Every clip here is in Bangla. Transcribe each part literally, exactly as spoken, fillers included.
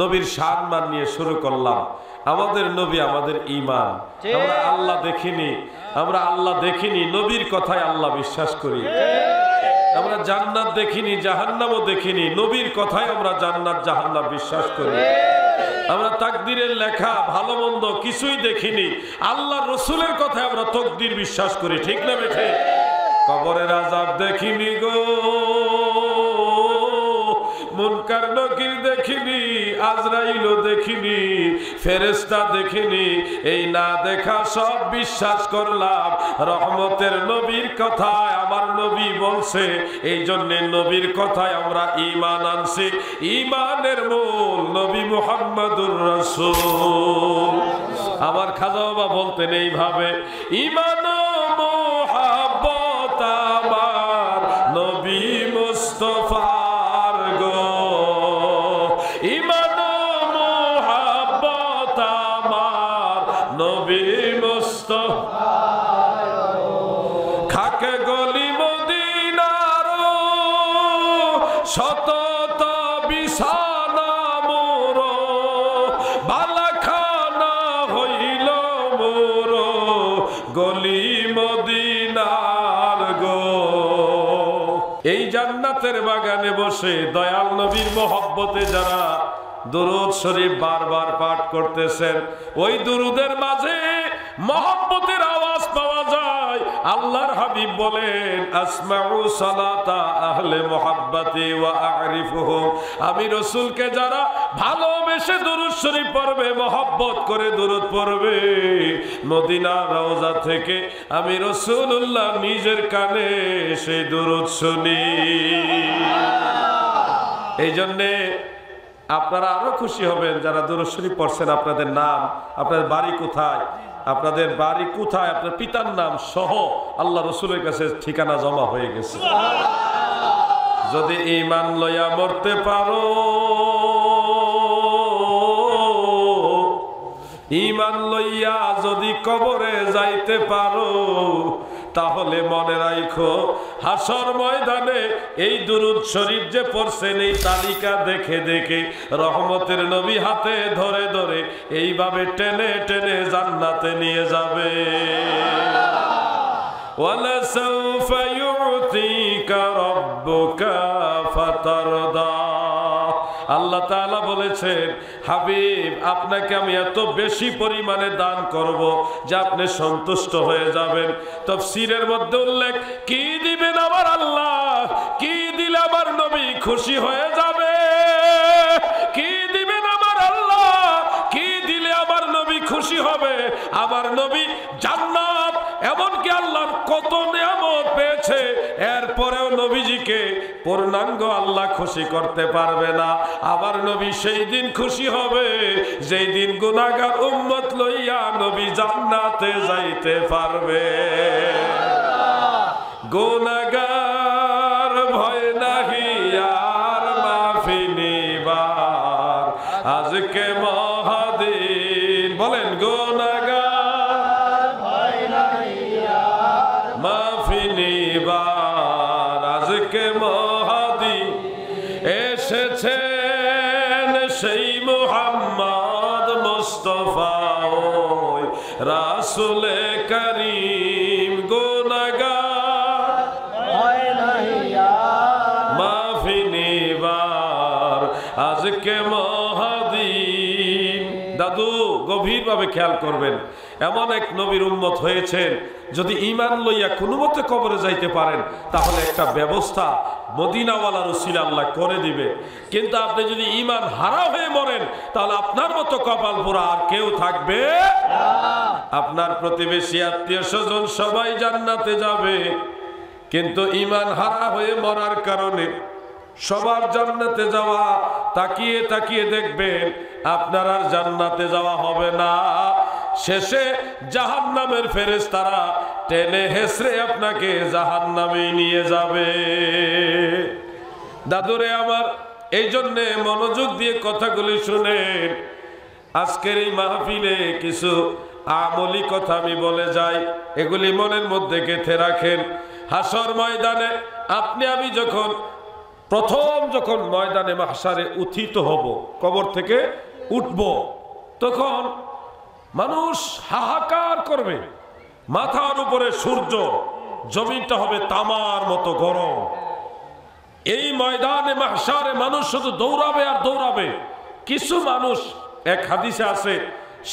नबीर शान मानिए शुरू करलाम नबी आमादेर ईमान आमरा आल्ला देखिनी आमरा आल्ला देखिनी नबीर कथाय आल्ला विश्वास करी आमरा जान्नात देखिनी जहन्नामो देखिनी नबीर कथाय आमरा जान्नात जहन्नाम विश्वास करी आमरा तकदीरेर लेखा भालो मन्द किछुई देखिनी आल्ला रसूलेर कथाय आमरा तकदीर विश्वास करी ठीक ना बेठे कबरेर आजाब देखिनी गो मुनकर नकिर देखिनी आजराइल देखिनी फेरेस्ता देखिनी एई ना देखा सब विश्वास करलाम रहमतेर नबीर कथाय आमार नबी बोलछे एइजन्य नबीर कथाय आमरा ईमान आनছি ईमानेर मूल नबी मुहम्मदुर रसूल आमार खाजा बाबा बोलतेन এইভাবে ईमान मोहब्बत आमार नबी मुस्तफा दयाल नबीर मोहब्बते जरा दुरूद शरीफ बार बार पाठ करतेছেন ওই দুরুদের মাঝে मोहब्बतेर आवाज पावा जाए आल्लाहर हबीब बोलेन আসমাউ সালাতা আহলে মুহাব্বতি ওয়া আরিফুহুম আমি রাসূলকে যারা ভালোবেসে দুরুদ শরীফ পড়বে मोहब्बत করে দুরুদ পড়বে মদিনা রওজা থেকে আমি রাসূলুল্লাহ নিজের কানে সেই দুরুদ শুনি এইজন্য আপনারা আরো খুশি হবেন যারা দুরুদ শরীফ পড়ছেন আপনাদের নাম আপনাদের বাড়ি কোথায় আপনাদের বাড়ি কোথায় আপনার পিতার নাম সহ আল্লাহ রাসূলের কাছে ঠিকানা জমা হয়ে গেছে সুবহানাল্লাহ যদি ঈমান লয়া মরতে পারো ঈমান লয়া যদি কবরে যাইতে পারো তাহলে মনে রাখো হাসর ময়দানে এই দুরূদ শরীফ যে পড়ছেন এই তালিকা দেখে দেখে রহমতের নবী হাতে ধরে ধরে এইভাবে টেনে টেনে জান্নাতে নিয়ে যাবে ওয়ালা সাউফা ইউতিকা রাব্বুকা ফাতারদা আল্লাহ তাআলা বলেছেন হাবিব আপনাকে আমি এত বেশি পরিমাণে দান করব যে আপনি সন্তুষ্ট হয়ে যাবেন তাফসীরের মধ্যে উল্লেখ কি দিবেন আমার আল্লাহ কি দিলে আমার নবী খুশি হয়ে যাবে কি দিবেন আমার আল্লাহ কি দিলে আমার নবী খুশি হবে আমার নবী জান্নাত এমন কি আল্লাহ কত নিয়ামত পেয়েছে এরপরেও নবীজিকে পূর্ণাঙ্গ আল্লাহ খুশি করতে পারবে না আবার নবী সেই দিন খুশি হবে যেই দিন গুনাহগার উম্মত লইয়া নবী জান্নাতে যাইতে পারবে গুনাহগার ভয় নাহি আর মাফি নিবার আজকে মহাদিন বলেন গুনাহগার ভয় নাহি আর মাফি নিবার আজকে रसूल करीम गुनाहगार भय नहीं यार माफी निवार आज के महादीन दादू गभीर भावे ख्याल करबेन এমন এক নবীর উম্মত হয়েছে যদি ঈমান লইয়া কোনোমতে কবরে যাইতে পারেন তাহলে একটা ব্যবস্থা মদিনাওয়ালা রাসূল আল্লাহ করে দিবে কিন্তু আপনি যদি ঈমান হারা হয়ে মরেন তাহলে আপনার মতো কপাল পোড়া আর কেউ থাকবে না আপনার প্রতিবেশী আত্মীয় স্বজন সবাই জান্নাতে যাবে কিন্তু ঈমান হারা হয়ে মরার কারণে সবার জান্নাতে যাওয়া তাকিয়ে তাকিয়ে দেখবেন আপনার আর জান্নাতে যাওয়া হবে না शेषे जहन्नामेर फेरेस्तारा टेने हेसरे आपनाके जहन्नामे निये जाबे दादुरे आमार एजन्ने मनोयोग दिये कथागुली शुनेन आजकेर एई महफिले किछु आमली कथा आमि बोले जाई एगुली मनेर मध्ये गेथे राखेन हाशर मैदाने आपनि आमि जखन प्रथम जखन मैदाने महशारे उत्थित हब कबर थेके उठब तखन मानुष हाहाकार करबे माथार उपरे सूर्य जमीनटा हबे तामार मतो गरम। এই ময়দানে মাহশারে মানুষ শুধু দৌড়াবে আর দৌড়াবে। কিছু মানুষ এক হাদিসে আছে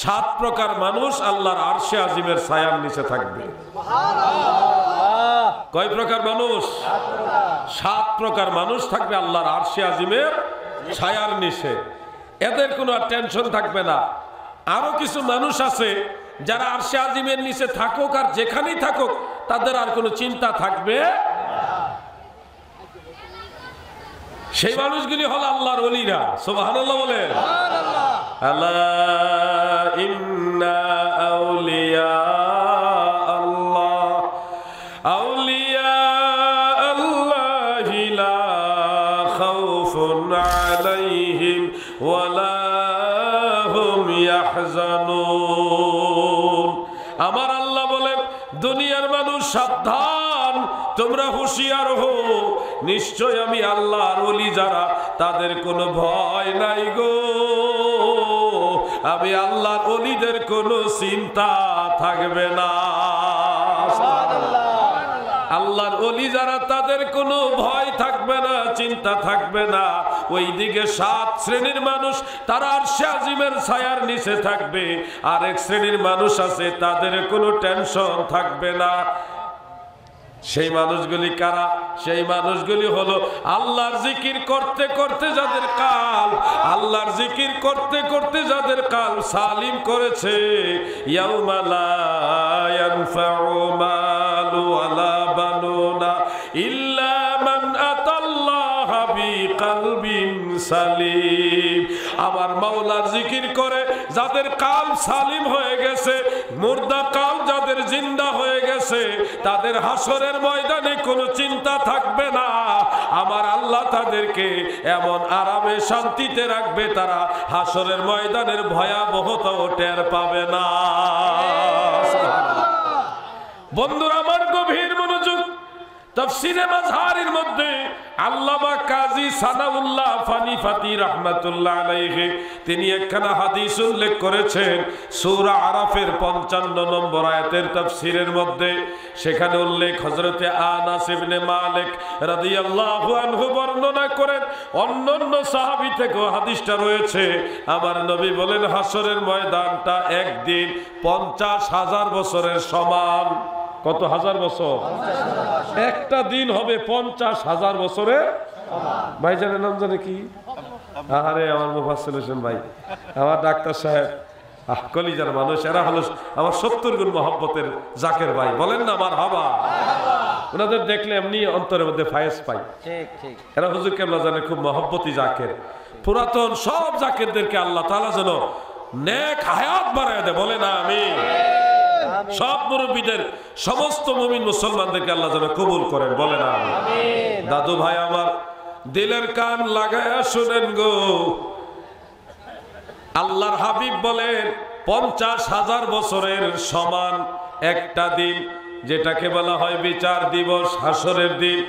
সাত প্রকার মানুষ আল্লাহর আরশে আজিমের ছায়ার নিচে থাকবে। সুবহানাল্লাহ। কয় প্রকার মানুষ? সাত প্রকার। সাত প্রকার মানুষ থাকবে আল্লাহর আরশে আজিমের ছায়ার নিচে, এদের কোনো টেনশন থাকবে না। আরো কিছু মানুষ আছে যারা আরশে আজিমের নিচে থাকুক আর যেখানেই থাকুক তাদের আর কোনো চিন্তা থাকবে। সেই মানুষগুলি হল আল্লাহর ওলিরা। সুবহানাল্লাহ বলেন। সুবহানাল্লাহ। আল্লাহ ইন্না আউলিয়া আল্লাহ আউলিয়া আল্লাহি লা খাউফুন আলাইহিম ওয়া লা হুম ইয়াহজানুন। আমার আল্লাহ বলেন, দুনিয়ার মানুষ সাবধান, তোমরা হুঁশিয়ার হও, নিশ্চয় আমি আল্লাহর ওলি যারা তাদের কোনো ভয় নাই গো, আমি আল্লাহর ওলিদের কোনো চিন্তা থাকবে না। আল্লাহর ওলি যারা তাদের কোনো ভয় থাকবে না, চিন্তা থাকবে না। ওইদিকে সাত শ্রেণীর মানুষ তারা আরশে আজিমের ছায়ার নিচে থাকবে, আর এক শ্রেণীর মানুষ আছে তাদের কোনো টেনশন থাকবে না। সেই মানুষগুলি কারা? সেই মানুষগুলি হলো আল্লাহর জিকির করতে করতে যাদের কাল আল্লাহর জিকির করতে করতে যাদের কাল সালিম করেছে। ইয়াউমা লা ইয়ানফাউ মালু ওয়ালা বানুনা ইল্লা মান আতাল্লাহা বিকলবিন সালিম। আমার মাওলার জিকির করে যাদের কাল সালিম হয়ে গেছে, মুর্দা কাল যাদের জিন্দা হয়ে গেছে, তাদের হাসরের ময়দানে কোনো চিন্তা থাকবে না। আমার আল্লাহ তাদেরকে এমন আরামে শান্তিতে রাখবে, তারা হাসরের ময়দানের ভয়াবহতা টের পাবে না। বন্ধুরা আমার, গভীর মনোযোগ। তাফসীরে মাজহারির মধ্যে আল্লামা কাজী সানাউল্লাহ ফানি ফাতি রাহমাতুল্লাহ আলাইহি তিনি একখানা হাদিস উল্লেখ করেছেন সূরা আরাফের পঞ্চান্ন নম্বর আয়াতের তাফসীরের মধ্যে। সেখানে উল্লেখ হযরতে আনাস ইবনে মালিক রাদিয়াল্লাহু আনহু বর্ণনা করেন, অন্যান্য সাহাবী থেকেও হাদিসটা রয়েছে। আমার নবী বলেন, হাসরের ময়দানটা একদিন পঞ্চাশ হাজার বছরের সমান। কত হাজার বছর? একটা দিন হবে পঞ্চাশ হাজার বছরে। ভাইজানের নাম জানে কি? আরে আমার মুফাসসির হোসেন ভাই, আমার ডাক্তার সাহেব, আহ কলিজার মানুষ, এরা হলো আমার সত্তর গুণ মহব্বতের জাকের ভাই। বলেন না আমার হাবা। ওনাদের দেখলে এমনি অন্তরের মধ্যে ফায়েজ পাই। এরা হুজুর কেবলা জানে খুব মহব্বতী জাকের। পুরাতন সব জাকেরদেরকে আল্লাহ তাআলা যেন নেক হায়াত বাড়ায় দেয়। বলেন আমিন। সব মুরব্বীদের, সমস্ত মুমিন মুসলমানদেরকে আল্লাহ যেন কবুল করেন। বলেন আমিন। দাদু ভাই আমার, দিলের কান লাগায়া শুনেন গো, আল্লাহর হাবিব বলেন পঞ্চাশ হাজার বছরের সমান একটা দিন, যেটাকে বলা হয় বিচার দিবস, হাসরের দিন।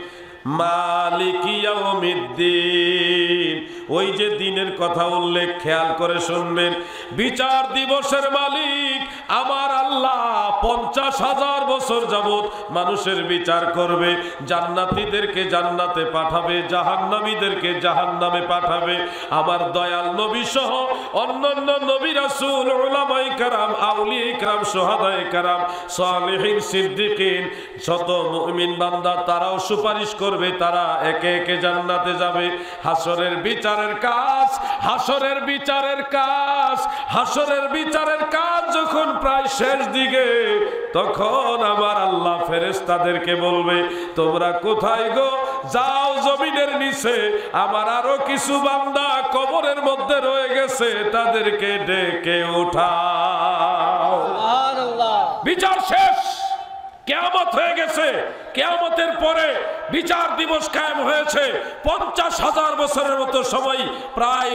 মালিক ইয়াউমিদ্দিন, ওই যে দিনের কথা উল্লেখ, খেয়াল করে শুনবেন। বিচার দিবসের মালিক আমার আল্লাহ। পঞ্চাশ হাজার বছর যাবত মানুষের বিচার করবে। জান্নাতীদেরকে জান্নাতে পাঠাবে, জাহান্নামীদেরকে জাহান্নামে পাঠাবে। আমার দয়াল নবী সহ অন্যান্য নবী রাসূল, উলামায়ে کرام, আউলিয়ায়ে کرام, সুহাদায়ে کرام, সালেহীন, সিদ্দিকীন, শত মুমিন বান্দা, তারাও সুপারিশ করে করবে। তারা একে একে জান্নাতে যাবে। হাসরের বিচারের কাজ, হাসরের বিচারের কাজ, হাসরের বিচারের কাজ যখন প্রায় শেষ দিকে, তখন আমার আল্লাহ ফেরেশতাদেরকে বলবে, তোমরা কোথায় গো? যাও জমিনের নিচে, আমার আরো কিছু বান্দা কবরের মধ্যে রয়ে গেছে, তাদেরকে ডেকে উঠাও। সুবহানাল্লাহ। বিচার শেষ, কিয়ামত হয়ে গেছে। কিয়ামতের পরে বিচার দিবস কায়েম হয়েছে। পঞ্চাশ হাজার বছরের মতো সময় প্রায়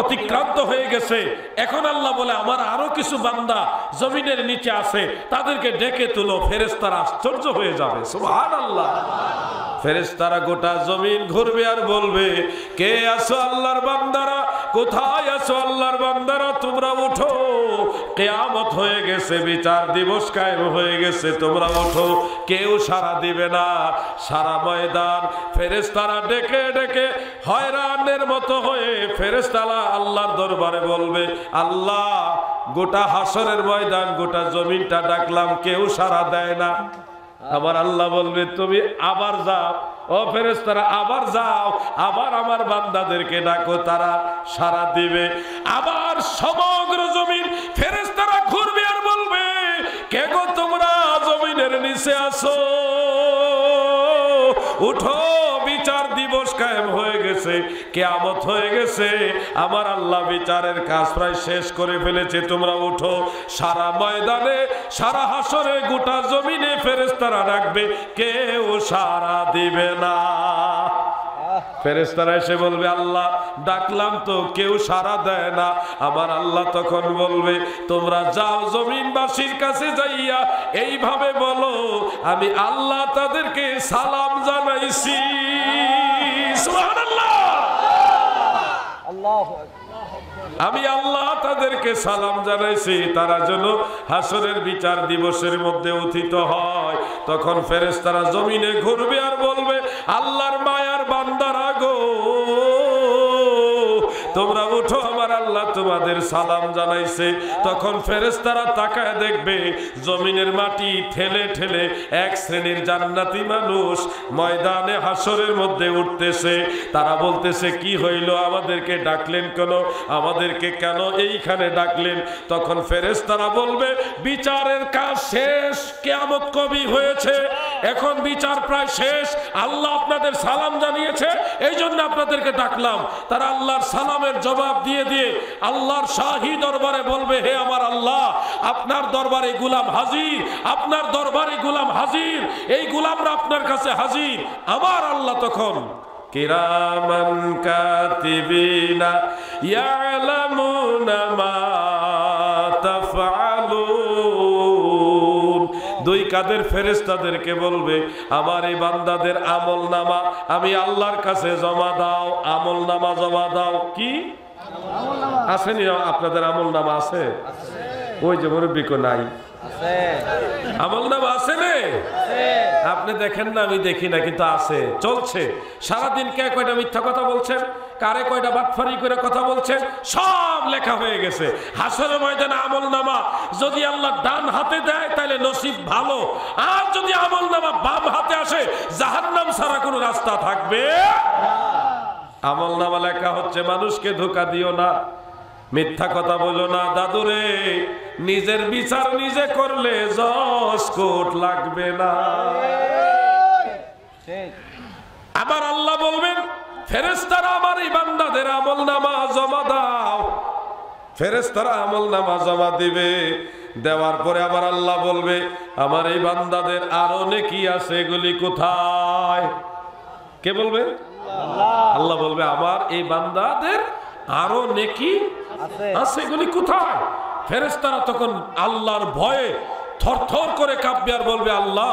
অতিক্রান্ত হয়ে গেছে। এখন আল্লাহ বলে, আমার আরো কিছু বান্দা জমিনের নিচে আছে, তাদেরকে ডেকে তুলো। ফেরেশতারা আশ্চর্য হয়ে যাবে। সুবহানাল্লাহ। ফেরেশতারা গোটা জমিন ঘুরবে আর বলবে, কে আছো আল্লাহর বান্দারা, কোথায় আছো আল্লাহর বান্দারা, তোমরা উঠো, কিয়ামত হয়ে গেছে, বিচার দিবস কায়েম হয়ে গেছে, তোমরা উঠো। কেউ সাড়া দিবে না। সারা ময়দান ফেরেশতারা ডেকে ডেকে হয়রানের মতো হয়ে ফেরেশতারা আল্লাহর দরবারে বলবে, আল্লাহ গোটা হাসরের ময়দান গোটা জমিনটা ডাকলাম, কেউ সাড়া দেয় না। আবার আল্লাহ বলবে, তুমি আবার যাও, ও ফেরেশতারা আবার যাও, আবার আমার বান্দাদেরকে ডাকো, তারা সাড়া দিবে। আবার সমগ্র জমিন ফেরেশতারা ঘুরবে আর বলবে, কে গো তোমরা জমিনের নিচে আসো, উঠো, বিচার দিবস কায়েম হয়ে গেছে, কিয়ামত হয়ে গেছে, আমার আল্লাহ বিচারের কাজ প্রায় শেষ করে ফেলেছে, তোমরা উঠো। সারা ময়দানে সারা হাসরে গোটা জমিনে ফেরেশতারা ডাকবে, কেউ সাড়া দিবে না। ফেরেশতারা এসে বলবে, আল্লাহ ডাকলাম তো কেউ সাড়া দেয় না। আমার আল্লাহ তখন বলবে, তোমরা যাও জমিনবাসীর কাছে যাইয়া এইভাবে বলো, আমি আল্লাহ তাদেরকে সালাম জানাইছি। সুবহানাল্লাহ, আল্লাহু আকবার। আমি আল্লাহ তাদেরকে সালাম জানাইছি, তারা যেন হাসরের বিচার দিবসের মধ্যে উত্থিত হয়। তখন ফেরেশতারা জমিনে ঘুরবে আর বলবে, আল্লাহর মায়ার বান্দারা গো, তোমরা উঠো, আমার আল্লাহ তোমাদের সালাম জানাইছে। তখন ফেরেশতারা তাকায় দেখবে, জমিনের মাটি ঠেলে ঠেলে এক শ্রেণীর জান্নাতি মানুষ ময়দানে হাসরের মধ্যে উঠতেছে। তারা বলতেছে, কি হইল, আমাদেরকে ডাকলেন কেন, আমাদেরকে কেন এইখানে ডাকলেন? তখন ফেরেশতারা বলবে, বিচারের কাজ শেষ, কিয়ামত কবি হয়েছে, এখন বিচার প্রায় শেষ, আল্লাহ আপনাদের সালাম জানিয়েছে, এই জন্য আপনাদেরকে ডাকলাম। তারা আল্লাহর সালাম জবাব দিয়ে দিয়ে আল্লাহর শাহী দরবারে বলবে, হে আমার আল্লাহ, আপনার দরবারে গোলাম হাজির, আপনার দরবারে গোলাম হাজির, এই গোলামরা আপনার কাছে হাজির। আমার আল্লাহ তখন কিরামান কাতিবিনা ইয়ালামুনা মা তাফআলুন, দুই কাদের ফেরেশতাদেরকে বলবে, আমার এই বান্দাদের আমলনামা আমি আল্লাহর কাছে জমা দাও, আমলনামা জমা দাও। কি আসেনি আপনাদের আমলনামা? আছে, ওই যে মুরব্বী কো নাই, আমলনামা আছে না? আপনি দেখেন না, আমি দেখি না, কিন্তু আছে, চলছে। সারাদিন কে কয়টা মিথ্যা কথা বলছেন, কারে কয়টা বাটফারি করে কথা বলছেন, সব লেখা হয়ে গেছে। হাসরের ময়দানে আমলনামা যদি আল্লাহ ডান হাতে দেয় তাহলে নসিব ভালো, আর যদি আমলনামা বাম হাতে আসে জাহান্নাম ছাড়া কোনো রাস্তা থাকবে না। আমলনামা লেখা হচ্ছে, মানুষকে ধোঁকা দিও না, মিথ্যা কথা বলো না, দাদুরে নিজের বিচার নিজে করলে যশ কোট লাগবে না। আবার আল্লাহ বলবেন, ফেরেশতারা আমার এই বান্দাদের আমলনামা জমা দাও। ফেরেশতারা আমলনামা জমা দিবে, দেওয়ার পরে আবার আল্লাহ বলবে, আমার এই বান্দাদের আরো নেকি আছে, এগুলি কোথায়? কে বলবে? আল্লাহ বলবে, আমার এই বান্দাদের আরো নেকি আছে, এগুলি কোথায়? ফেরেশতারা তখন আল্লাহর ভয়ে থরথর করে কাঁপবে আর বলবে, আল্লাহ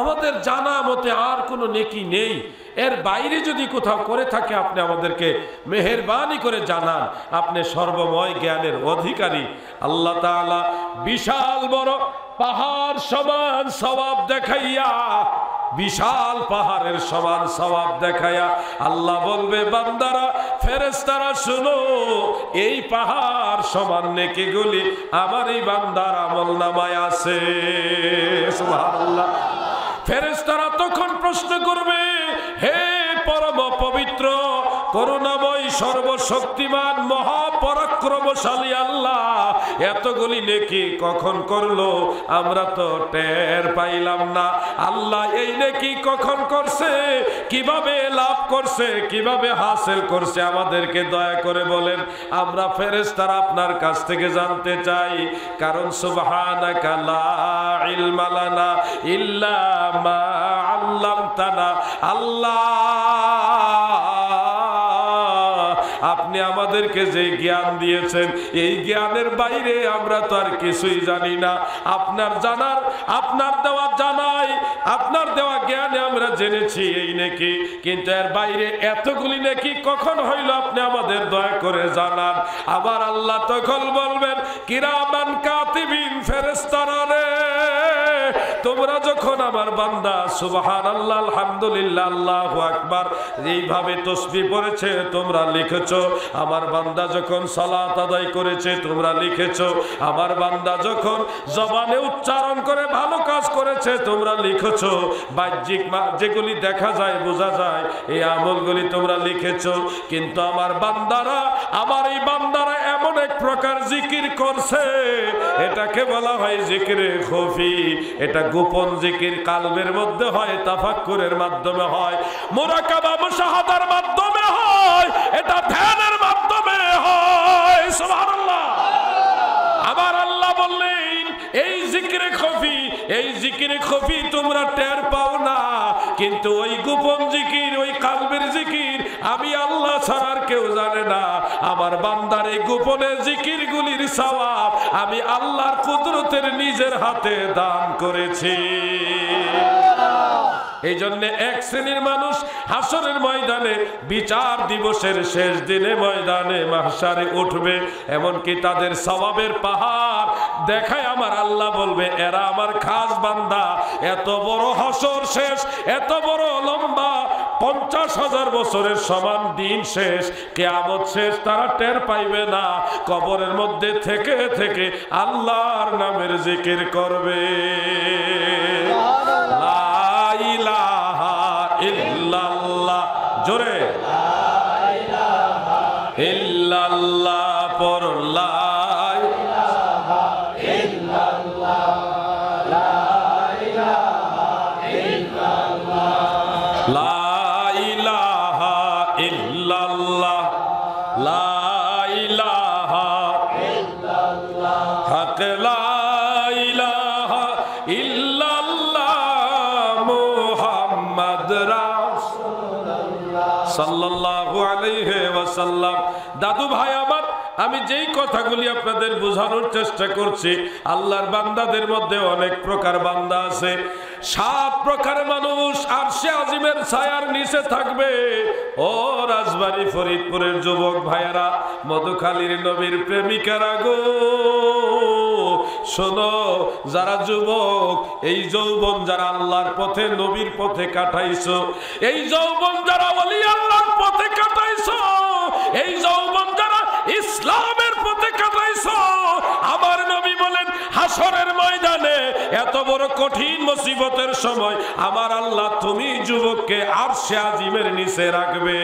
আমাদের জানা মতে আর কোনো নেকি নেই, এর বাইরে যদি কোথাও করে থাকে আপনি আমাদেরকে মেহেরবানি করে জানান, আপনি সর্বময় জ্ঞানের অধিকারী। আল্লাহ তাআলা বিশাল বড় পাহাড় সমান সওয়াব দেখাইয়া, বিশাল পাহাড়ের সমান সওয়াব দেখায়া আল্লাহ বলবে, বান্দারা ফেরেশতারা শুনো, এই পাহাড় সমান নেকিগুলি আমার এই বান্দার আমলনামায় আছে। সুবহানাল্লাহ। ফেরেশতারা তখন প্রশ্ন করবে, হে পরম পবিত্র করুণাময় সর্বশক্তিমান মহাপরাক্রমশালী আল্লাহ, এতগুলি নেকি কখন করলো, আমরা তো টের পাইলাম না। আল্লাহ এই নেকি কখন করছে, কিভাবে লাভ করছে, কিভাবে হাসিল করছে, আমাদেরকে দয়া করে বলেন, আমরা ফেরেশতারা আপনার কাছ থেকে জানতে চাই। কারণ সুবহানাকা লা ইলমা লানা ইল্লা মা আল্লামতানা, আল্লাহ আপনি আমাদেরকে যে জ্ঞান দিয়েছেন এই জ্ঞানের বাইরে আমরা তো আর কিছুই জানি না। আপনার জানার আপনার দেওয়া জানাই আপনার দেওয়া জ্ঞানে আমরা জেনেছি এই নেকি, কিন্তু এর বাইরে এতগুলি নেকি কখন হইল আপনি আমাদের দয়া করে জানান। আবার আল্লাহ তখন বলবেন কিরামান কাতিবিন ফেরেশতারা রে, তোমরা যখন আমার বান্দা সুবহানাল্লাহ আলহামদুলিল্লাহ আল্লাহু আকবার এইভাবে তসবিহ পড়েছে তোমরা লিখেছো, আমার বান্দা যখন সালাত আদায় করেছে তোমরা লিখেছো, আমার বান্দা যখন জবানে উচ্চারণ করে ভালো কাজ করেছে তোমরা লিখেছো, বাহ্যিক যেগুলি দেখা যায় বোঝা যায় এই আমলগুলি তোমরা লিখেছো। কিন্তু আমার বান্দারা আমার এই বান্দারা এমন এক প্রকার জিকির করছে এটাকে বলা হয় জিকিরে খফি। এটা গোপন জিকির, কালবের মধ্যে হয়, তাফাক্কুরের মাধ্যমে হয়, মুরাকাবা মুশাহাদার মাধ্যমে হয়, এটা ধ্যানের মাধ্যমে হয়। সুবহানাল্লাহ। আবার আল্লাহ বললেন এই জিকিরে খফি এই জিকিরে খফি তোমরা টের পাও না, কিন্তু ওই গোপন জিকির ওই কালবের জিকির আমি আল্লাহ ছাড়া আর কেউ জানে না। আমার বান্দার এই গোপনে জিকিরগুলির সওয়াব আমি আল্লাহর কুদরতের নিজের হাতে দান করেছি। এই জন্য এক শ্রেণীর মানুষ হাসরের ময়দানে বিচার দিবসের শেষ দিনে ময়দানে মাহশারে উঠবে, এমনকি তাদের সওয়াবের পাহাড় দেখায় আমার আল্লাহ বলবে এরা আমার খাস বান্দা। এত বড় হাসর শেষ, এত বড় লম্বা পঞ্চাশ হাজার বছরের সমান দিন শেষ, কিয়ামত শেষ, তারা টের পাইবে না। কবরের মধ্যে থেকে থেকে আল্লাহর নামের জিকির করবে। জোরে সাল্লাল্লাহু আলাইহি ওয়াসাল্লাম। দাদু ভাই আমার আমি যেই কথাগুলি আপনাদের বোঝানোর চেষ্টা করছি, আল্লাহর বান্দাদের মধ্যে অনেক প্রকার বান্দা আছে। সাত প্রকার মানুষ আরশে আজিমের ছায়ার নিচে থাকবে। ও রাজবাড়ী ফরিদপুরের যুবক ভাইয়েরা, মধুখালীর নবীর প্রেমিকারা গো শোনো, যারা যুবক এই যৌবন যারা আল্লাহর পথে নবীর পথে কাটাইছো, এই যৌবন যারা ওলি আল্লাহর পথে কাটাইছো, এই যৌবন যারা ইসলামের পথে কাটাইছো, আমার নবী বলেন হাসরের ময়দানে এত বড় কঠিন মুসিবতের সময় আমার আল্লাহ তুমি যুবককে আরশে আজিমের নিচে রাখবে।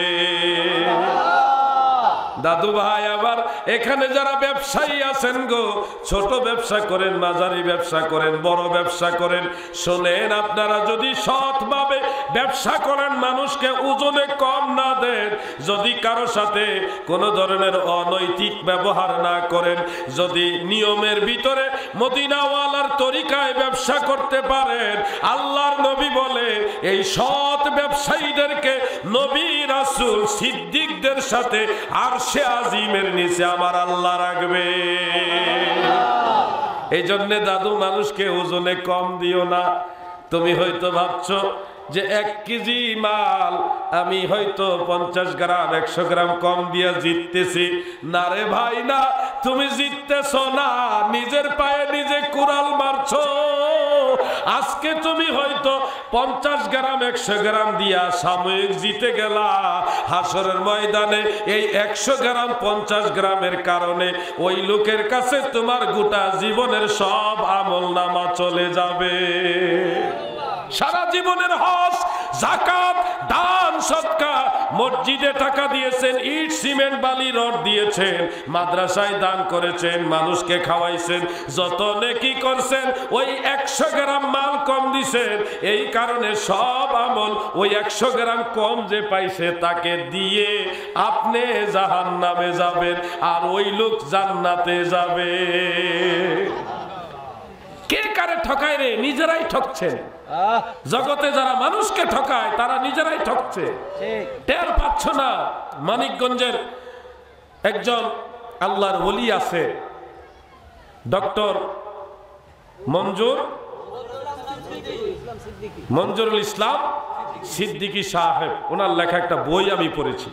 দাদু ভাই আবার এখানে যারা ব্যবসায়ী আছেন গো, ছোট ব্যবসা করেন, মাঝারি ব্যবসা করেন, বড় ব্যবসা করেন, শোনেন আপনারা যদি সৎভাবে ব্যবসা করেন, মানুষকে ওজনে কম না দেন, যদি কারো সাথে কোনো ধরনের অনৈতিক ব্যবহার না করেন, যদি নিয়মের ভিতরে মদিনাওয়ালার তরিকায় ব্যবসা করতে পারেন, আল্লাহর নবী বলে এই সৎ ব্যবসায়ীদেরকে নবী রাসূল সিদ্দিকদের সাথে আর সে আজিমের নিচে আমার আল্লাহ রাখবে। এই জন্য দাদু মানুষকে ওজনে কম দিও না। তুমি হয়তো ভাবছো যে এক কেজি মাল আমি হয়তো পঞ্চাশ গ্রাম একশো গ্রাম কম দিয়ে জিততেছি, না রে ভাই না, তুমি জিততেছ না, নিজের পায়ে নিজে কুড়াল মারছো। আজকে তুমি হয়তো পঞ্চাশ গ্রাম একশো গ্রাম দিয়া সাময়িক জিতে গেলা, হাসরের ময়দানে এই একশো গ্রাম পঞ্চাশ গ্রামের কারণে ওই লোকের কাছে তোমার গোটা জীবনের সব আমল নামা চলে যাবে। সারা জীবনের হজ, যাকাত, দান, সদকা, মসজিদে টাকা দিয়েছেন, ইট সিমেন্ট বালি রড দিয়েছেন, মাদ্রাসায় দান করেছেন, মানুষকে খাওয়াইছেন, যত নেকি করছেন, ওই একশো গ্রাম মাল কম দিয়েছেন, এই কারণে সব আমল ওই একশো গ্রাম কম যে পাইছে তাকে দিয়ে আপনি জাহান্নামে যাবেন আর ওই লোক জান্নাতে যাবে। কে কারে ঠকায় রে? নিজেরাই ঠকছেন। জগতে যারা মানুষকে ঠকায় তারা নিজেরাই ঠকছে, টের পাচ্ছ না। মানিকগঞ্জের একজন আল্লাহর ওলি আছে ডক্টর মঞ্জুর মঞ্জুরুল ইসলাম সিদ্দিকী সাহেব, ওনার লেখা একটা বই আমি পড়েছি,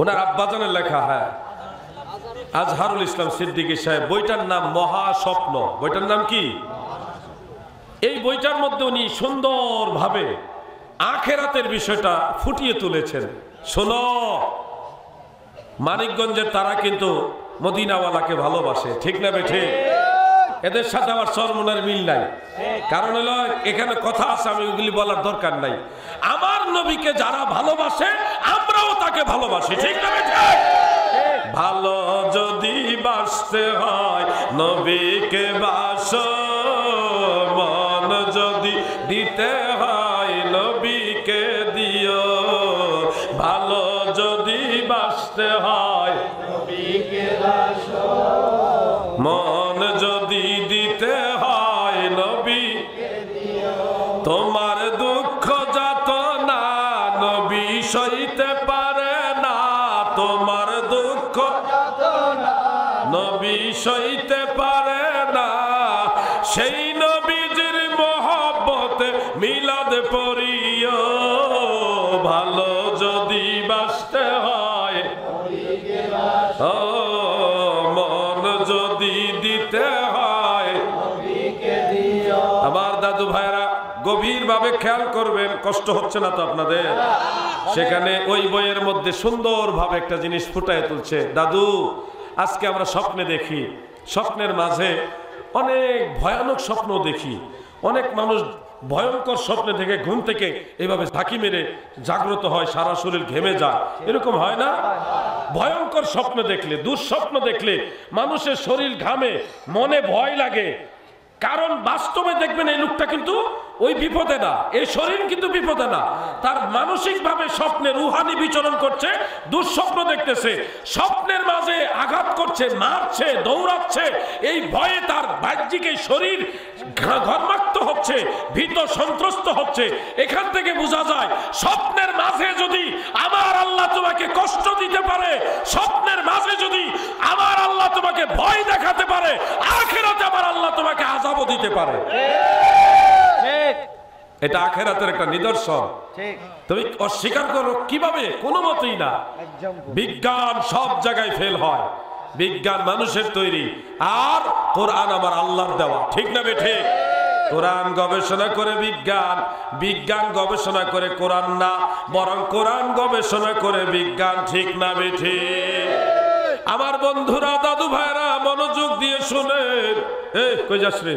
ওনার আব্বাজানের লেখা, হ্যাঁ আজহারুল ইসলাম সিদ্দিকী সাহেব, বইটার নাম মহাস্বপ্ন। বইটার নাম কি? এই বইটার মধ্যে উনি সুন্দরভাবে আখেরাতের বিষয়টা ফুটিয়ে তুলেছেন। শোনো, মানিকগঞ্জের তারা কিন্তু মদিনাওয়ালাকে ভালোবাসে, ঠিক না বেঠে? এদের সাথে আমার সরমনের মিল নাই, কারণ হলো এখানে কথা আছে, আমি ওগুলি বলার দরকার নাই। আমার নবীকে যারা ভালোবাসে আমরাও তাকে ভালোবাসি, ঠিক না বেঠে? ভালো যদি বাসতে হয় নবীকে বাস, মন যদি দিতে হয় নবীকে দিও। ভালো যদি বাসতে হয় নবীকে বাস, মন যদি দিতে হয় নবীকে দিও। তোমার দুঃখ যত না নবী সইতে পারে না, তোমার দুঃখ যত না নবী সইতে পারে না। সেই নবীজির মহব্বতে মিলাদ পড়িও। ভালো যদি বাসতে হয় ও মন যদি দিতে হয়। আমার দাদু ভাইরা গভীর ভাবে খেয়াল করবেন, কষ্ট হচ্ছে না তো আপনাদের? সেখানে ওই বইয়ের মধ্যে সুন্দরভাবে একটা জিনিস ফুটায় তুলছে। দাদু, আজকে আমরা স্বপ্নে দেখি, স্বপ্নের মাঝে অনেক ভয়ানক স্বপ্ন দেখি, অনেক মানুষ ভয়ঙ্কর স্বপ্নে দেখে ঘুম থেকে এইভাবে ঝাঁকি মেরে জাগ্রত হয়, সারা শরীর ঘেমে যায়, এরকম হয় না? ভয়ঙ্কর স্বপ্ন দেখলে, দুঃস্বপ্ন দেখলে মানুষের শরীর ঘামে, মনে ভয় লাগে, কারণ বাস্তবে দেখবেন এই লোকটা কিন্তু ওই বিপদে না, এই শরীর কিন্তু বিপদে না, তার মানসিকভাবে স্বপ্নে রুহানি বিচরণ করছে, দুঃস্বপ্ন দেখতেছে, স্বপ্নের মাঝে আঘাত করছে, মারছে, দৌড়াচ্ছে, এই ভয়ে তার বাহ্যিক এই শরীর ঘর্মাক্ত হচ্ছে, ভীত সন্ত্রস্ত হচ্ছে। এখান থেকে বোঝা যায় স্বপ্নের মাঝে যদি আমার আল্লাহ তোমাকে কষ্ট দিতে পারে, স্বপ্নের মাঝে যদি আমার আল্লাহ তোমাকে ভয় দেখাতে পারে, আখিরাতে আমার আল্লাহ তোমাকে আযাবও দিতে পারে। এটা আখিরাতের একটা নিদর্শন, তুমি অস্বীকার করো কিভাবে? কোনো মতেই না। বিজ্ঞান সব জায়গায় ফেল হয়, বিজ্ঞান মানুষের তৈরি, আর কোরআন আমার আল্লাহর দেওয়া, ঠিক না বেঠিক? কোরআন গবেষণা করে বিজ্ঞান, বিজ্ঞান গবেষণা করে কোরআন না, বরং কোরআন গবেষণা করে বিজ্ঞান, ঠিক না বেঠিক? আমার বন্ধুরা, দাদু ভাইরা মনোযোগ দিয়ে শুনেন। এই কই যাস রে?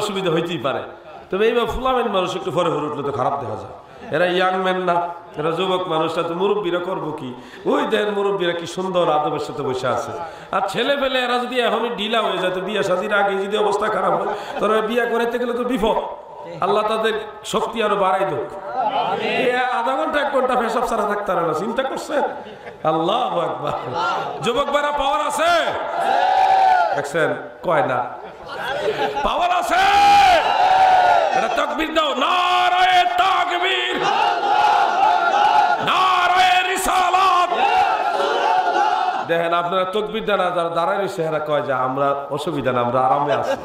অসুবিধা হইতেই পারে, তবে এইবার ফুলামেন মানুষ একটু ফরে ফরে উঠলে তো খারাপ দেখা যায়। এরা ইয়াং ম্যান না, এরা যুবক মানুষরা, তো মুরব্বীরা করবো কি? ওই দেহের মুরব্বীরা কি সুন্দর আদবের সাথে বসে আছে। আর ছেলে পেলে এরা যদি এখনই ঢিলা হয়ে যায়, তো বিয়ে শাদির আগে যদি অবস্থা খারাপ হয়, তারা বিয়ে করাইতে গেলে তো বিপদ। আল্লাহ তাদের শক্তি আরো বাড়াই দেখ। আধা ঘন্টা এক ঘন্টা পেশাব ছাড়া থাকতে পারে না, চিন্তা করছেন? আল্লাহু আকবার। যুবক ভাইরা পাওয়ার আছে, দেখছেন কয় না পাওয়ার আছে। এটা তাকবীর দাও, নারায়ে তাকবীর, নারায়ে রিসালাত। দেখেন আপনারা তাকবীর দেন, যারা দাঁড়ায় রয়েছে এরা কয় যে আমরা অসুবিধা না, আমরা আরামে আছি।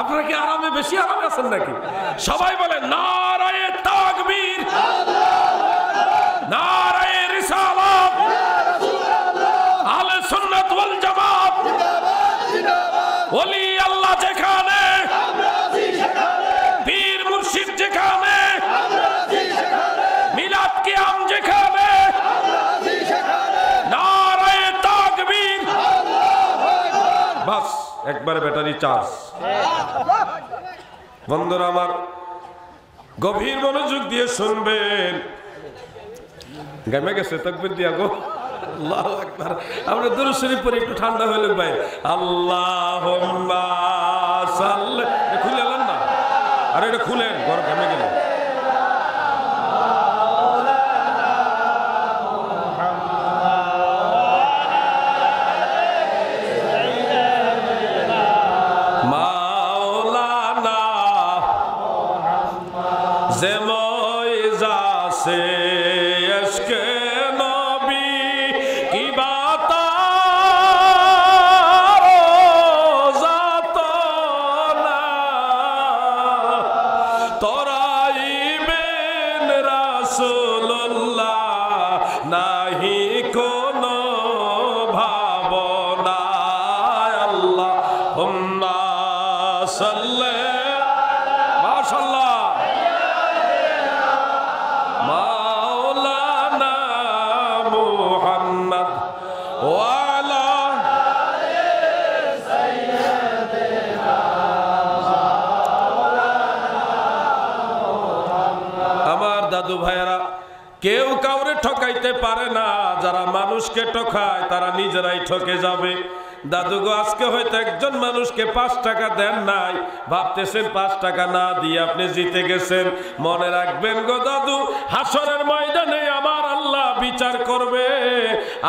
আপনারা কি আরামে, বেশি আরামে আছেন নাকি? সবাই বলে নারায়ে তাকবীর, নারায়ে রিসালাত, আহলে সুন্নাত ওয়াল জামাত জিন্দাবাদ, জিন্দাবাদ। ওলি আল্লাহ যেখানে আমরা আছি সেখানে, পীর মুর্শিদ যেখানে আমরা আছি সেখানে, মিলাদ কিয়াম যেখানে আমরা আছি সেখানে, নারায়ে তাকবীর। আল্লাহু আকবার। বাস, একবারে ব্যাটারি চার্জ। বন্ধুরা আমার গভীর মনোযোগ দিয়ে শুনবেন। গেমে গেছে তাকবীর দিয়া গো। আল্লাহু আকবার। আমরা দুরূদ শরীফ পড়ে একটু ঠান্ডা হইলো ভাই। আল্লাহুম্মা সাল্লি, খুলে আলেন না, আরে এটা খুলেন, ঘর গেমে গেল। মাওলানা ज़ेमोइज़ा से इश्क़ नबी की बात रोज़ा तो ना तोराई बिन रसूलुल्लाह नहीं कोनो भावना। अल्लाहुम्मा सल्ले दादू भाईरा क्यों काउरे ठकाइते पारे ना जरा मानुष के ठकाय तारा निजेराई ठके जाबे। दादू गो आज के होयतो एकजन मानुष के पाँच टाका देन नाई भाबतेछेन पाँच टाका ना दिए आपनि जीते गेछेन। मने राखबेन गो दादू हाशरेर मैदाने आमार आल्लाह विचार करबे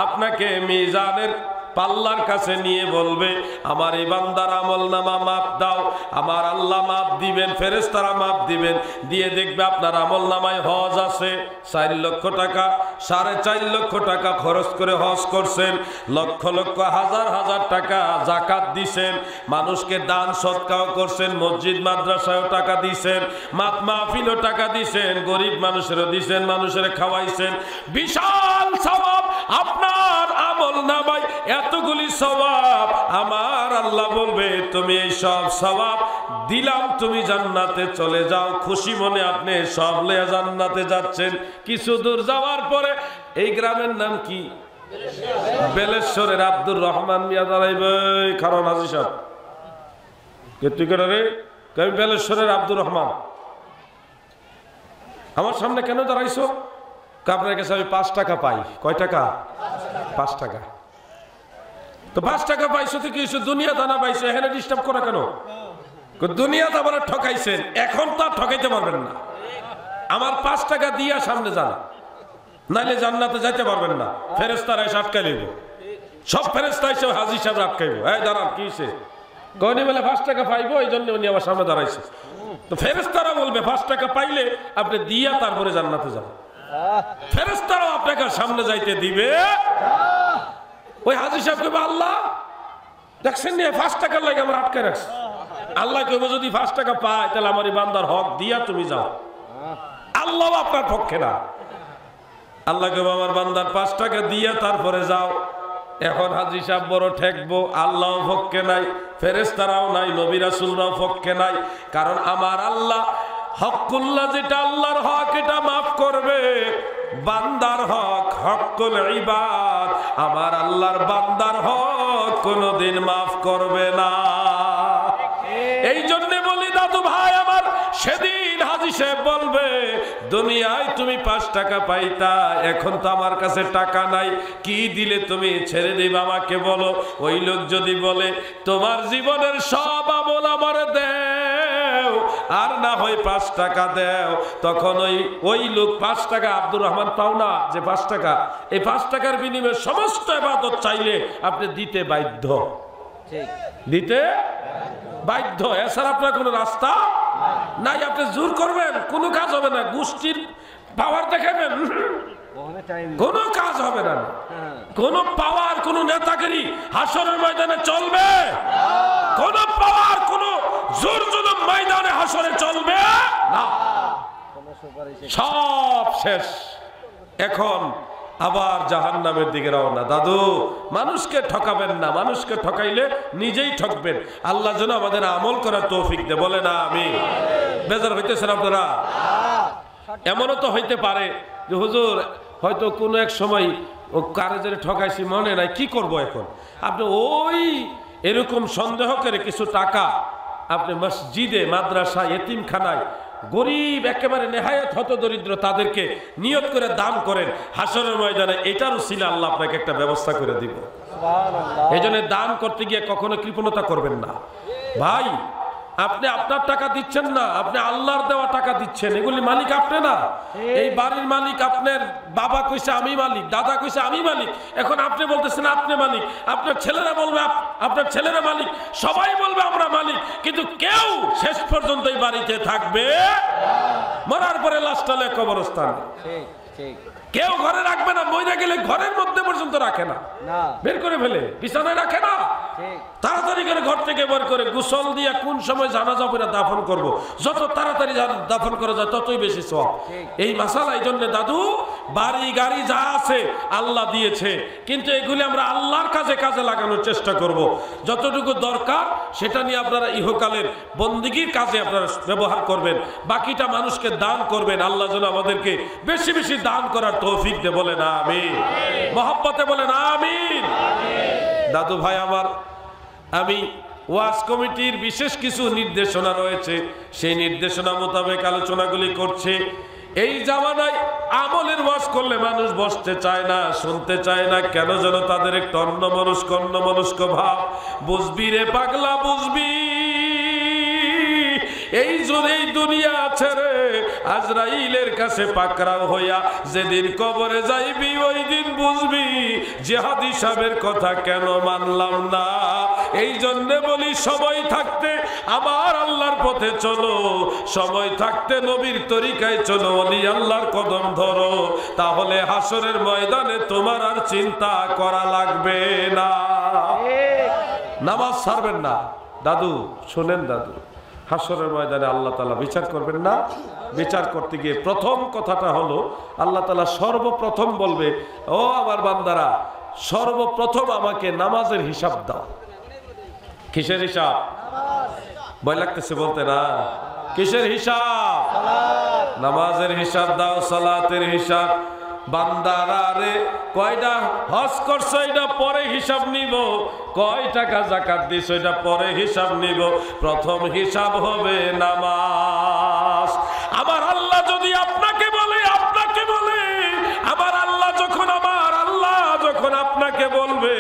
आपनाके मिजानेर पाल्लार काछे निये बोलबे आमार ए बान्दार आमलनामा माप दाओ। आमार आल्लाह माप दिबेन फेरेस्तारा माप दिबेन दिये देखबे आपनार आमलनामाय हज आछे चार लक्ष टाका साढ़े चार लक्ष टाका खरच करे हज करछेन लक्ष लक्ष हजार हजार टाका जाकात दिछेन मानुषके दान सदकाओ करछेन मस्जिद माद्रासायও टाका दिछेन मात महफिलও टाका दिछेन गरीब मानुषেরও दिछेन मानुষের খাওয়াইছেন বিশাল সওয়াব আপনার আমলনামায় এতগুলি সওয়াব আমার আল্লাহ বলবে তুমি এই সব সওয়াব দিলাম তুমি জান্নাতে চলে যাও খুশি মনে আপনি সব লয়ে জান্নাতে যাচ্ছেন। কিছু দূর যাওয়ার পরে এই গ্রামের নাম কি বেলেশ্বরের আব্দুর রহমান মিয়া দাঁড়াইবে কারণ আজি সাহেব কে তুই করে রে কই বেলেশ্বরের আব্দুর রহমান আমার সামনে কেন দাঁড়াইছো আপনার কাছে আমি পাঁচ টাকা পাই কয় টাকা পাঁচ টাকা तो पाँच टाका पाइस तो कि दुनिया दाना पाइस एखे डिस्टार्ब करा क्यों दुनिया तो अपना ठकाइछेन एखन तो ठकाइते पारबेन ना आमार पाँच टाका दिया सामने जान नाइले जान्नाते जाइते पारबेन ना फेरेस्तारा एसे आटकाय लइब सब फेरेस्ता एसे हाजी साहेब आटकाइब ए दाঁড়ান कि হইছে कोनी बेला पाँच टाका पाइबो एइजन्य उनि आमार सामने दाঁড়াইছে तो फेरेस्तारा बोलबे पाँच टाका पाइले आपनि दिया तारपरे जान्नाते जान फेरेस्तारा आपनाके सामने जाइते दिबे हाजी साहेब आल्ला देखें पाँच टाका लागे आटके रख आल्ला कब जो पाँच टाका पाए बान्दार हक दिया तुम जाओ आल्ला अपना पक्षे ना आल्ला कब आमार बान्दार पाँच टाका दिया तारपरे जाओ। एखन हाजी साहेब बड़ो ठेकबो आल्लाहও पक्षे नाई फेरेस्ताराও नाई नबी रासूलরাও पक्षे नाई कारण आमार आल्ला हकुल्ला जेटा आल्लाहर हक एटा माफ करबे বান্দার হক হকুল ইবাদ আমার আল্লাহর বান্দার হক কোনদিন maaf করবে না। এইজন্য বলি দাদু ভাই আমার সেদিন হাজী সাহেব বলবে দুনিয়ায় তুমি পাঁচ টাকা পাইতা এখন তো আমার কাছে টাকা নাই কি দিলে তুমি ছেড়ে দেব আমাকে বলো। ওই লোক যদি বলে তোমার জীবনের সব আমল আমার দে আর না হয় পাঁচ টাকা দাও তখন ওই ওই লোক পাঁচ টাকা আব্দুর রহমান পাও না যে পাঁচ টাকা এই পাঁচ টাকার বিনিময়ে সমস্ত ইবাদত চাইলে আপনি দিতে বাধ্য ঠিক দিতে বাধ্য এছাড়া আপনার কোনো রাস্তা নাই। আপনি জোর করবেন কোনো কাজ হবে না গোষ্ঠীর পাওয়ার দেখাবেন কোনো কাজ হবে না কোনো পাওয়ার কোনো নেতাগিরি হাসরের ময়দানে চলবে কোনো পাওয়ার কোনো জোর জুলুম ময়দানে হাসরে চলবে না সব শেষ। এখন আবার জাহান্নামের দিকে রওনা। দাদু মানুষকে ঠকাবেন না মানুষকে ঠকাইলে নিজেই ঠকবেন। আল্লাহ যেন আমাদের আমল করার তৌফিক দেয় বলেন আমিন। বেজার হইতেছেন আপনারা এমনও তো হইতে পারে যে হুজুর হয়তো কোনো এক সময় ও কারজের ঠকাইছি মনে নাই কি করব এখন আপনি ওই এরকম সন্দেহ করে কিছু টাকা अपने मस्जिदे मद्रासा यतीमखानाय गरीब एकेबारे नेहायत हत दरिद्र तादेरके नियत करे दान करें हाशरेर मैदाने एटार उसिला आल्लाह आपनाके एकटा व्यवस्था करे दिब सुबहानाल्लाह। एइजन्य दान करते गिये कखनो कृपणता करबेन ना भाई আপনি আপনার টাকা দিচ্ছেন না আপনি আল্লাহর দেওয়া টাকা দিচ্ছেন এগুলি মালিক আপনি না এই বাড়ির মালিক আপনার বাবা কইছে আমি মালিক দাদা কইছে আমি মালিক এখন আপনি বলতেছেন আপনি মালিক আপনার ছেলেরা বলবে আপনার ছেলেরা মালিক সবাই বলবে আমরা মালিক কিন্তু কেউ শেষ পর্যন্ত এই বাড়িতে থাকবে না মরার পরে লাশটা লে কবরস্থান। ঠিক ঠিক। কেউ ঘরে রাখবে না, মরে গেলে ঘরের মধ্যে পর্যন্ত রাখে না, না বের করে ফেলে, বিছানায় রাখে না। ঠিক। তাড়াতাড়ি করে ঘর থেকে বের করে গোসল দিয়া কোন সময় জানাজা পড়ে দাফন করব, যত তাড়াতাড়ি দাফন করা যায় ততই বেশি সওয়াব। এই মাসালা এইজন্য দাদু বাড়ি গাড়ি যা আছে আল্লাহ দিয়েছে, কিন্তু এগুলি আমরা আল্লাহর কাজে কাজে লাগানোর চেষ্টা করব। যতটুকু দরকার সেটা নিয়ে আপনারা ইহকালের বন্দিগির কাজে আপনারা ব্যবহার করবেন, বাকিটা মানুষকে দান করবেন। আল্লাহ যেন আমাদেরকে বেশি বেশি দান করার তৌফিক দে, বলেন আমিন, মহব্বতে বলেন আমিন। দাদু ভাই আমার, আমি ওয়াজ কমিটির বিশেষ কিছু নির্দেশনা রয়েছে, সেই নির্দেশনা মোতাবেক আলোচনাগুলি করছে। এই জামানায় আমলের ওয়াজ করলে মানুষ বসতে চায় না, শুনতে চায় না, কেন যেন তাদের একটা অন্যমনস্ক অন্যমনস্ক ভাব। বুঝবি রে পাগলা বুঝবি, এই জোরেই দুনিয়া আছে রে, আজরাইলের কাছে পাকড়াও হইয়া যেদিন কবরে যাইবি ওই দিন বুঝবি জিহাদি সাহেবের কথা কেন মানলাম না। এই জন্য বলি সময় থাকতে আমার আল্লাহর পথে চলো, সময় থাকতে নবীর তরিকায় চলো, অলি আল্লাহর কদম ধরো, তাহলে হাসরের ময়দানে তোমার আর চিন্তা করা লাগবে না। নামাজ ছাড়বেন না দাদু, শোনেন দাদু, হাসরের ময়দানে আল্লাহ তাআলা বিচার করবেন না। বিচার করতে গিয়ে প্রথম কথাটা হলো আল্লাহ তাআলা সর্বপ্রথম বলবে, ও আমার বান্দারা, সর্বপ্রথম আমাকে নামাজের হিসাব দাও। কিসের হিসাব? ভয় লাগতেছে বলতে না, কিসের হিসাব? নামাজের হিসাব দাও, সালাতের হিসাব। বান্দারা রে, কয়টা হজ করছো এটা পরে হিসাব নিব, কয় টাকা যাকাত দিছো এটা পরে হিসাব নিব, প্রথম হিসাব হবে নামাজ। আমার আল্লাহ যদি আপনাকে বলে আপনাকে বলে আমার আল্লাহ যখন আমার আল্লাহ যখন আপনাকে বলবে,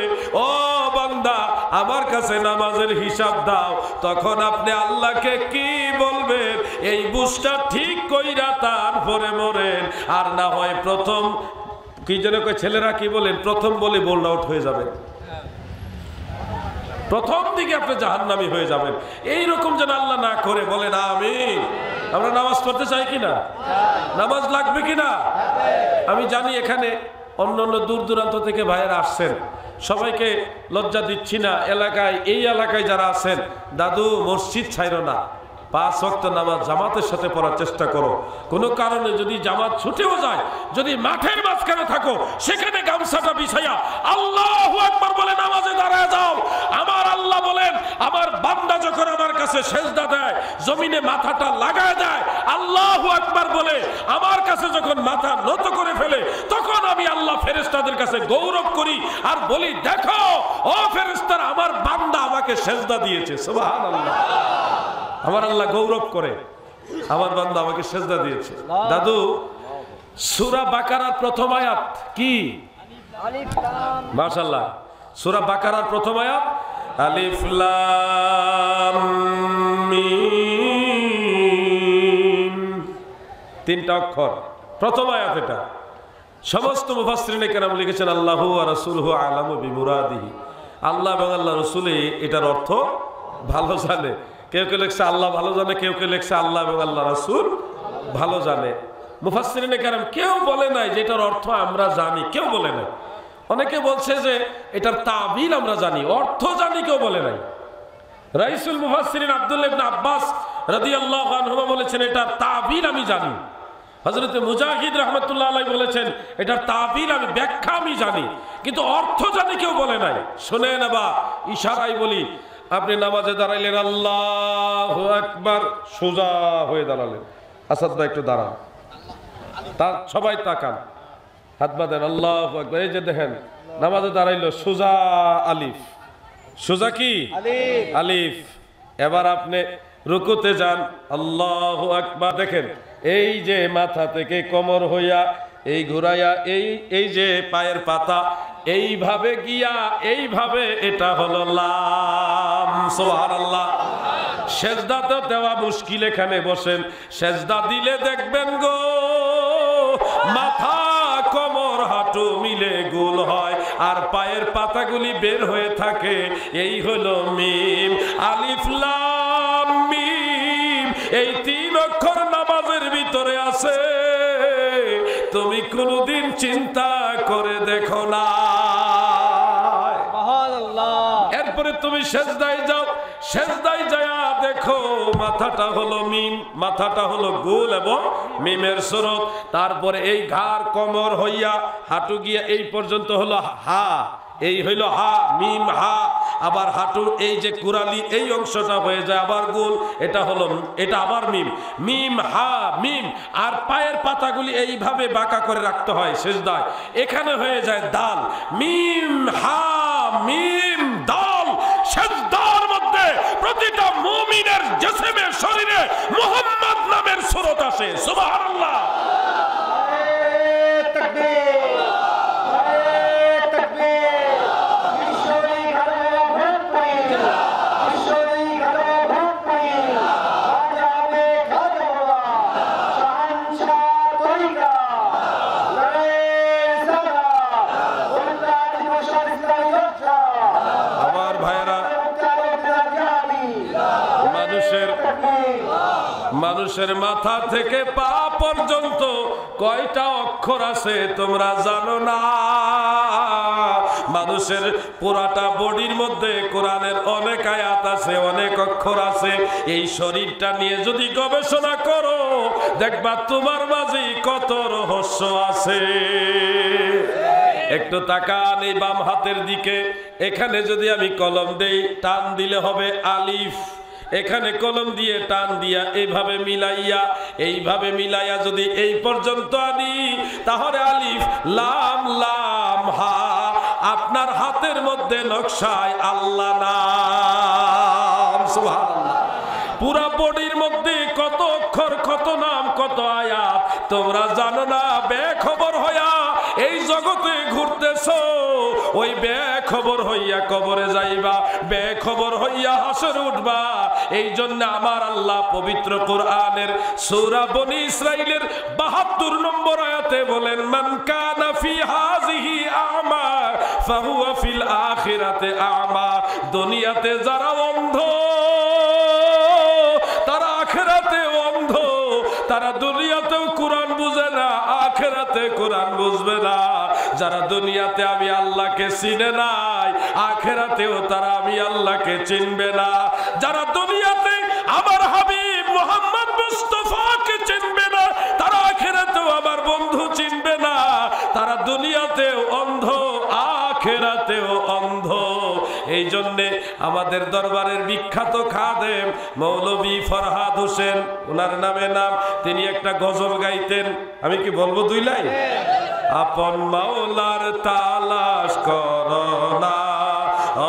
ও বান্দা আমার কাছে নামাজের হিসাব দাও, তখন আপনি আল্লাহকে কি বলবেন? এই বুঝটা ঠিক কইরা তারপরে মরেন, আর না হয় প্রথম কি যেন কই ছেলেরা কি বলেন, প্রথম বলে বোল্ড আউট হয়ে যাবে, প্রথম দিকে আপনি জাহান্নামী হয়ে যাবেন। এইরকম যেন আল্লাহ না করে, বলেন আমিন। আমরা নামাজ পড়তে চাই কিনা? নামাজ লাগবে কিনা? আমি জানি এখানে অন্য অন্য দূর দূরান্ত থেকে ভাইয়েরা আসছেন, সবাইকে লজ্জা দিচ্ছি না। এলাকায় এই এলাকায় যারা আছেন, দাদু মসজিদ ছাইরো না, পাঁচ ওয়াক্ত নামাজ জামাতের সাথে পড়ার চেষ্টা করো। কোনো কারণে যদি জামাত ছুটেও যায়, যদি মাঠের মাঝখানে থাকো, সেখানে গামছাটা বিছায়া আল্লাহু আকবার বলে নামাজে দাঁড়ায় যাও। আমার আল্লাহ বলেন, আমার বান্দা যখন আমার কাছে সেজদা দেয়, জমিনে মাথাটা লাগায় দেয়, আল্লাহু আকবার বলে আমার কাছে যখন মাথা নত করে ফেলে, তখন আমি আল্লাহ ফেরেশতাদের কাছে গৌরব করি আর বলি, দেখো ও ফেরেশতারা, আমার বান্দা আমাকে সেজদা দিয়েছে। সুবহানাল্লাহ, আমার আল্লাহ গৌরব করে, আমার বান্দা আমাকে সেজদা দিয়েছে। দাদু, সূরা বাকারার প্রথম আয়াত কি? আলিফ লাম। মাশাআল্লাহ। সূরা বাকারার প্রথম আয়াত আলিফ লাম মীম, তিনটা অক্ষর, প্রথম আয়াত এটা। সমস্ত মুফাসসিরিনে কেরাম লিখেছেন, আল্লাহু ওয়া রাসূলুহু আ'লামু বিমুরাদিহি, আল্লাহ এবং আল্লাহ রসুলে এটার অর্থ ভালো জানে। কেউ কেউ লেখছে আল্লাহ ভালো জানে, কেউ কেউ লেখছে আল্লাহ এবং আল্লাহ রাসূল ভালো জানে। মুফাসসিরিনে কেরাম কেউ বলে নাই যে এটার অর্থ আমরা জানি, কেউ বলে নাই। অনেকে বলছে যে এটার তাবিল আমরা জানি, অর্থ জানি, কেউ বলে নাই। রাইসুল মুফাসসিরিন আব্দুল্লাহ ইবনে আব্বাস রাদিয়াল্লাহু আনহুমা বলেছেন এটার তাবিল আমি জানি। হযরত মুজাহিদ রাহমাতুল্লাহ আলাইহি বলেছেন এটার তাবিল আমি ব্যাখ্যা আমি জানি, কিন্তু অর্থ জানি কেউ বলে নাই। শোনেন, বা ইশারায় বলি, আপনি নামাজে দাঁড়াইলেন, আল্লাহু আকবার, সোজা হয়ে দাঁড়ালেন। আসাদ ভাই একটু দাঁড়ান, তার সবাই তাকান, হাত বাঁধেন, আল্লাহু আকবার। এই যে দেখেন নামাজে দাঁড়াইল, সোজা আলিফ, সোজা কি আলিফ। এবার আপনি রুকুতে যান, আল্লাহু আকবার। দেখেন এই যে মাথা থেকে কোমর হইয়া এই ঘুরাইয়া এই এই যে পায়ের পাতা এইভাবে গিয়া এইভাবে, এটা হলো লাম। সুবহানাল্লাহ। সেজদা তো দেওয়া মুশকিল, এখানে বসেন, সেজদা দিলে দেখবেন গো মাথা কোমর হাঁটু মিলে গোল হয় আর পায়ের পাতাগুলি বের হয়ে থাকে, এই হলো মিম। আলিফ লাম মীম, এই তিন অক্ষর নামাজের ভিতরে আছে তুমি কোনদিন চিন্তা করে দেখো না। এরপরে তুমি সেজদায় যাও, সেজদায় যায় দেখো মাথাটা হলো মিম, মাথাটা হলো গোল এবং মিমের স্বরূপ। তারপরে এই ঘাড় কোমর হইয়া হাঁটু গিয়া এই পর্যন্ত হলো হা, এই হইল হা মিম হা। আবার হাঁটুর এই যে কুরালি এই অংশটা হয়ে যায় আবার গোল, এটা হলো এটা আবার মিম, মিম হা মিম। আর পায়ের পাতাগুলি এইভাবে বাঁকা করে রাখতে হয় সেজদায়, এখানে হয়ে যায় দাল। মিম হা মিম দাল, সেজদার মধ্যে প্রতিটা মুমিনের জিসমে শরীরে মুহাম্মদ নামের সুরত আসে। সুবহানাল্লাহ। মানুষের মাথা থেকে পা পর্যন্ত কয়টা অক্ষর আছে তোমরা জানো না? মানুষের পুরাটা বডির মধ্যে কোরআনের অনেক আয়াত আছে, অনেক অক্ষর আছে। এই শরীরটা নিয়ে যদি গবেষণা করো দেখবা তোমার মাঝে কত রহস্য আছে। একটু তাকান এই বাম হাতের দিকে, এখানে যদি আমি কলম দেই টান দিলে হবে আলিফ, এখানে কলম দিয়ে টান দিয়া এইভাবে মিলাইয়া এইভাবে মিলাইয়া যদি এই পর্যন্ত আনি তাহলে আলিফ লাম লাম হা। আপনার হাতের মধ্যে নকশায় আল্লাহ নাম। সুবহানাল্লাহ। পুরা বডির মধ্যে কত অক্ষর, কত নাম, কত আয়াত তোমরা জানো না। বেখবর হইয়া এই জগতে ঘুরতেছো, ওই বেখবর হইয়া কবরে যাইবা, বেখবর হইয়া হাসরে উঠবা। এই জন্য আমার আল্লাহ পবিত্র কোরআনের সূরা বনি ইসরাঈলের বাহাত্তর নম্বর আয়াতে বলেন মান কানা ফি হাযিহি আমা ফাহুয়া ফিল আখিরাতে আমা। দুনিয়াতে যারা অন্ধ তারা আখিরাতে অন্ধ, তারা দুনিয়াতেও কোরআন বুঝে না, আখিরাতে কোরআন বুঝবে না। যারা দুনিয়াতে আমি আল্লাহকে চিনে নাই আখিরাতেও তারা আমি আল্লাহকে চিনবে না। যারা দুনিয়াতে আমার হাবিব মুহাম্মদ মুস্তাফাকে চিনবে না তারা আখিরাতেও আমার বন্ধু চিনবে না। তারা দুনিয়াতেও অন্ধ আখিরাতেও অন্ধ। এই জন্যে আমাদের দরবারের বিখ্যাত খাদেম মৌলভী ফরহাদ হোসেন, ওনার নামে নাম, তিনি একটা গজল গাইতেন। আমি কি বলবো দুই লাইন? আপন মাওলার তালাশ করোনা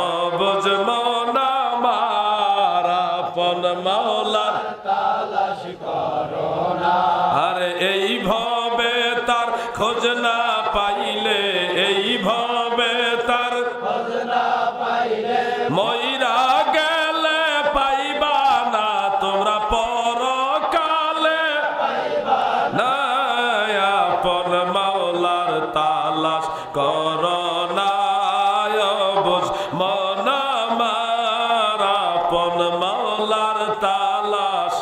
অবুঝ মন আমার, আপন মাওলার তালাশ করোনা। আর এই ভবে তার খোঁজ না পাইলে, এই ভবে তার খোঁজ না পাইলে ময়রা গেলে পাইবা না তোমরা পরকালে পাইবা না। আপন তালাশ করোনা বুঝ মন আমার, আপন মাওলার তালাশ।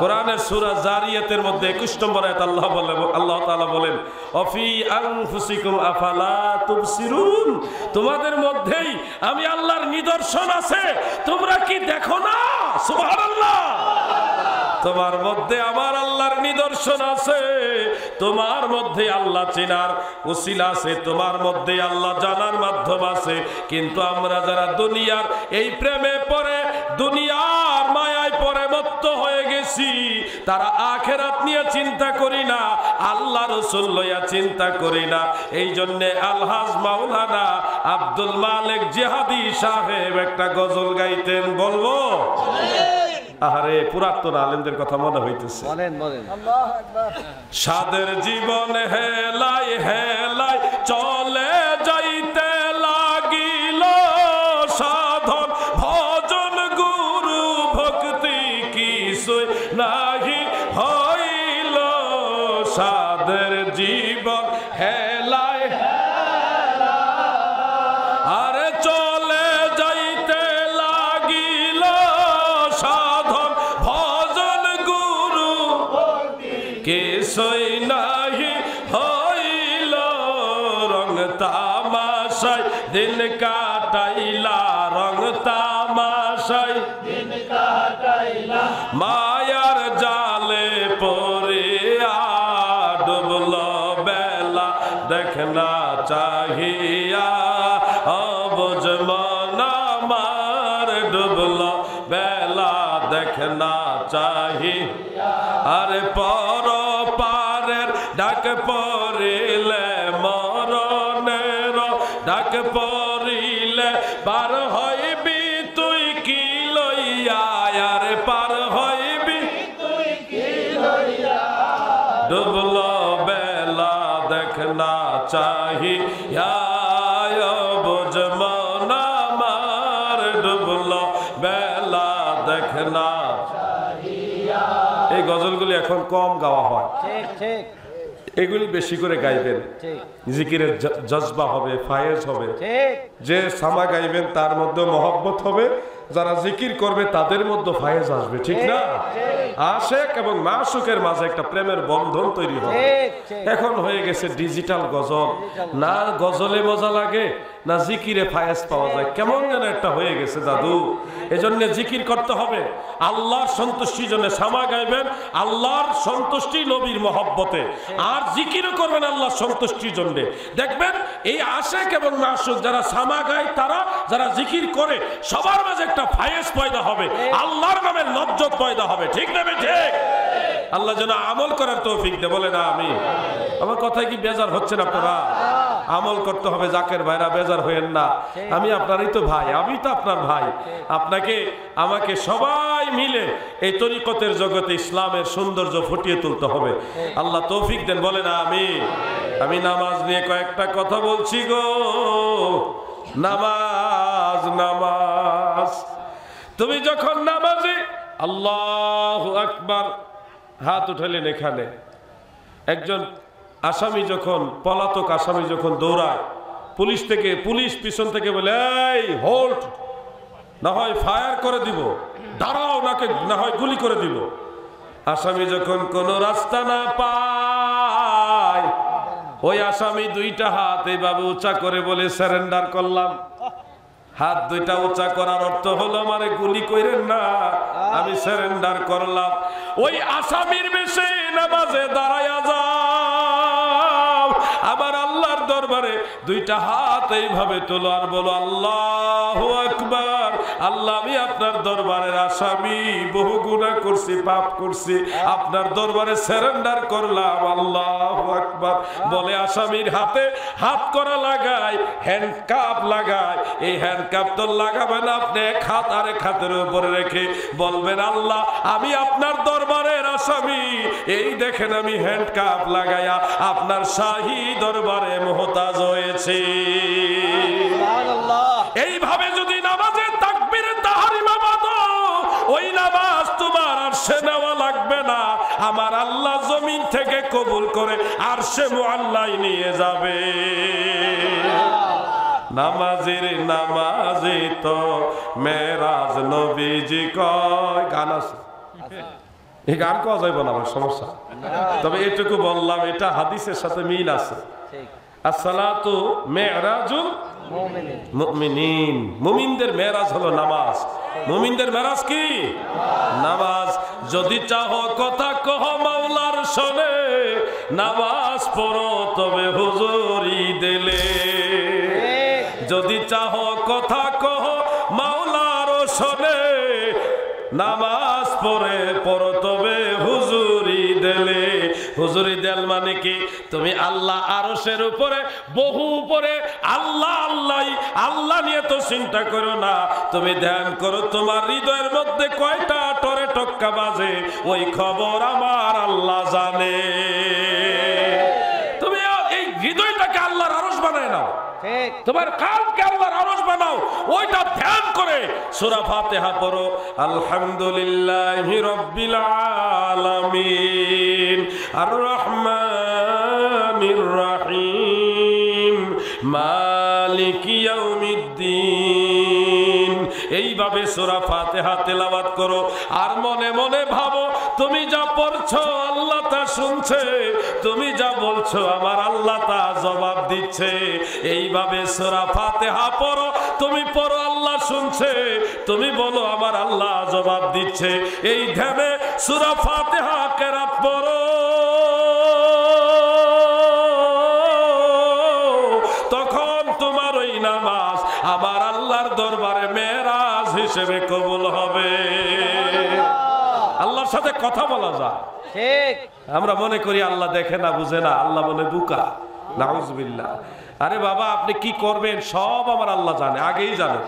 কোরআনের সূরা জারিয়াতের মধ্যে একুশ নম্বর আয়াত আল্লাহ বলেন, আল্লাহ তাআলা বলেন অফি আনফুসিকুম আফালা তুবসিরুন। তোমাদের মধ্যেই আমি আল্লাহর নিদর্শন আছে, তোমরা কি দেখো না? সুবহানাল্লাহ। তোমার মধ্যে আমার আল্লাহর নিদর্শন আছে, তোমার মধ্যে আল্লাহ চেনার উসিলা আছে, তোমার মধ্যে আল্লাহ জানার মাধ্যম আছে। কিন্তু আমরা যারা দুনিয়ার এই প্রেমে পড়ে, দুনিয়ার মায়ায় পড়ে মত্ত হয়ে গেছি, তারা আখিরাত নিয়ে চিন্তা করি না, আল্লাহ রাসূল লইয়া চিন্তা করি না। এই জন্যে আলহাজ মাওলানা আব্দুল মালিক জিহাদি সাহেব একটা গজল গাইতেন, বলবো? আহারে পুরাতন আলেমদের কথা মনে হইতেছে। সাদের জীবন হেলাই হেলাই চলে যাইতে লাগিল, সাধন ভজন গুরু ভক্তি কিছু নাহি হইল। সাদের জীবন হেলাই আরে চলে যাইতে লাগিল, সাধন ভজন গুরু के सोई नहीं होइलो रंग तामाशाय दिन काटाइला रंग तामाशाय दिन काटाइला मायार जाले पड़िया डुबलो बेला देखना चाहिया अबुझ मना मार डुबलो बेला देखना चाहिया अरे पर पारेर डाक परिले मरणेर डाक परिले पार हईबी तुई की लइया अरे पार हईबी तुई की लइया डुबलो बेला देखना चाहिया बुझ मना मार डुबलो बेला देखना गजलगुली एखन कम गावा हय ठीक ठीक एगुली बेशी करे गाइबेन ठीक जिकिरेर जज्बा होबे फायेज होबे ठीक जे सामा गाइबेन तार मध्ये मोहब्बत होबे যারা জিকির করবে তাদের মধ্যে ফায়েজ আসবে ঠিক না আশিক এবং মাশূকের মাঝে একটা প্রেমের বন্ধন তৈরি হবে এখন হয়ে গেছে ডিজিটাল গজল না গজলে মজা লাগে না জিকিরে ফায়েজ পাওয়া যায় কেমন যেন একটা হয়ে গেছে দাদু এজন্য জিকির করতে হবে আল্লাহর সন্তুষ্টির জন্য সামা গাইবেন আল্লাহর সন্তুষ্টি নবীর মহব্বতে আর জিকিরও করবেন আল্লাহর সন্তুষ্টির জন্য দেখবেন এই আশিক এবং মাশূক যারা সামা গায় তারা যারা জিকির করে সবার মাঝে जगते इस्लामेर सौंदर्य फुटिये तुलते हबे आल्लाह तौफिक देन बोलेन आमीन आमी नामाज निये कयेकटा कथा बोलछि गो নামাজ নামাজ তুমি যখন নামাজে আল্লাহু আকবার হাত উঠালেন এখানে একজন আসামি যখন পলাতক আসামি যখন দৌড়ায় পুলিশ থেকে পুলিশ পিছন থেকে বলে এই হোল্ড না হয় ফায়ার করে দিব দাঁড়াও নাকে না হয় গুলি করে দিব আসামি যখন কোনো রাস্তা না পায় ওই আসামি দুইটা হাত এইভাবে উঁচা করে বলে সারেন্ডার করলাম হাত দুইটা উঁচা করার অর্থ হলো আমারে গুলি কইরেন না আমি সারেন্ডার করলাম ওই আসামির বেশে নামাজে দাঁড়ায়া যাও আবার আল্লাহর দরবারে দুইটা হাত এইভাবে তোলো আর বলো আল্লাহু আকবার আল্লাহ আমি আপনার দরবারের আসামি বহু গুনাহ করছি পাপ করছি আপনার দরবারে সারেন্ডার করলাম আল্লাহু আকবার বলে আসামির হাতে হাত করা লাগায় হ্যান্ডকাপ লাগায় এই হ্যান্ডকাপ তো লাগাবেন আপনি হাত আর হাতের উপরে রেখে বলবেন আল্লাহ আমি আপনার দরবারের আসামি এই দেখেন আমি হ্যান্ডকাপ লাগায়া আপনার শাহী দরবারে মুহতাজ হয়েছি সুবহানাল্লাহ এইভাবে যদি নামাজে তাকবীর তাহরিমা বাঁধো ওই নামাজ তোমার আর সে নেওয়া লাগবে না আমার আল্লাহ জমিন থেকে কবুল করে আর সে মুআল্লাই নিয়ে যাবে নামাজের নামাজে তো মেরাজ নবীজি কয় গান আছে এই গান কোয়া যাইব না আমার সমস্যা তবে এটুকু বললাম এটা হাদিসের সাথে মিল আছে ঠিক আসসালাতু মেরাজুল মুমিনিন মুমিনদের মেরাজ হলো নামাজ মুমিনদের মেরাজ কি নামাজ যদি চাও কথা কহ মাওলার শুনে নামাজ পড়ো তবে হুজুরি দিলে যদি চাও কথা কহ মাওলার শুনে নামাজ পড়ে পড়ো তবে হুজুরি দিলে হুজুরি দেল মানে কি তুমি আল্লাহ আরশের উপরে বহু উপরে আল্লাহ আল্লাহই আল্লাহ নিয়ে তো চিন্তা করো না তুমি ধ্যান করো তোমার হৃদয়ের মধ্যে কয়টা টরে টক্কা বাজে ওই খবর আমার আল্লাহ জানে তুমি এই হৃদয়টাকে আল্লাহর আরশ বানায় নাও ঠিক তোমার কালকে আল্লাহর আরশ বানাও ওইটা ধ্যান করে সূরা ফাতিহা পড়ো আলহামদুলিল্লাহি রাব্বিল আলামিন আর রহমানির রহিম মালিক ইয়াউমিদ্দিন এইভাবে সূরা ফাতিহা তেলাওয়াত করো আর মনে মনে ভাবো তুমি যা পড়ছো আল্লাহ তা শুনছে, তুমি যা বলছো আমার আল্লাহ তা জবাব দিচ্ছে। এইভাবে সূরা ফাতিহা পড়ো, তুমি পড়ো আল্লাহ শুনছে, তুমি বলো আমার আল্লাহ জবাব দিচ্ছে। এই ধ্যানে সূরা ফাতিহা কেরাত পড়ো, তখন তোমার ওই নামাজ আবার আল্লাহর দরবারে মেরাজ হিসেবে কবুল হবে। আল্লাহর সাথে কথা বলা যায় ঠিক। আমরা মনে করি আল্লাহ দেখে না, বুঝে না, আল্লাহ বলে বুকা, নাউজুবিল্লাহ। আরে বাবা, আপনি কি করবেন সব আমার আল্লাহ জানে, আগেই জানেন,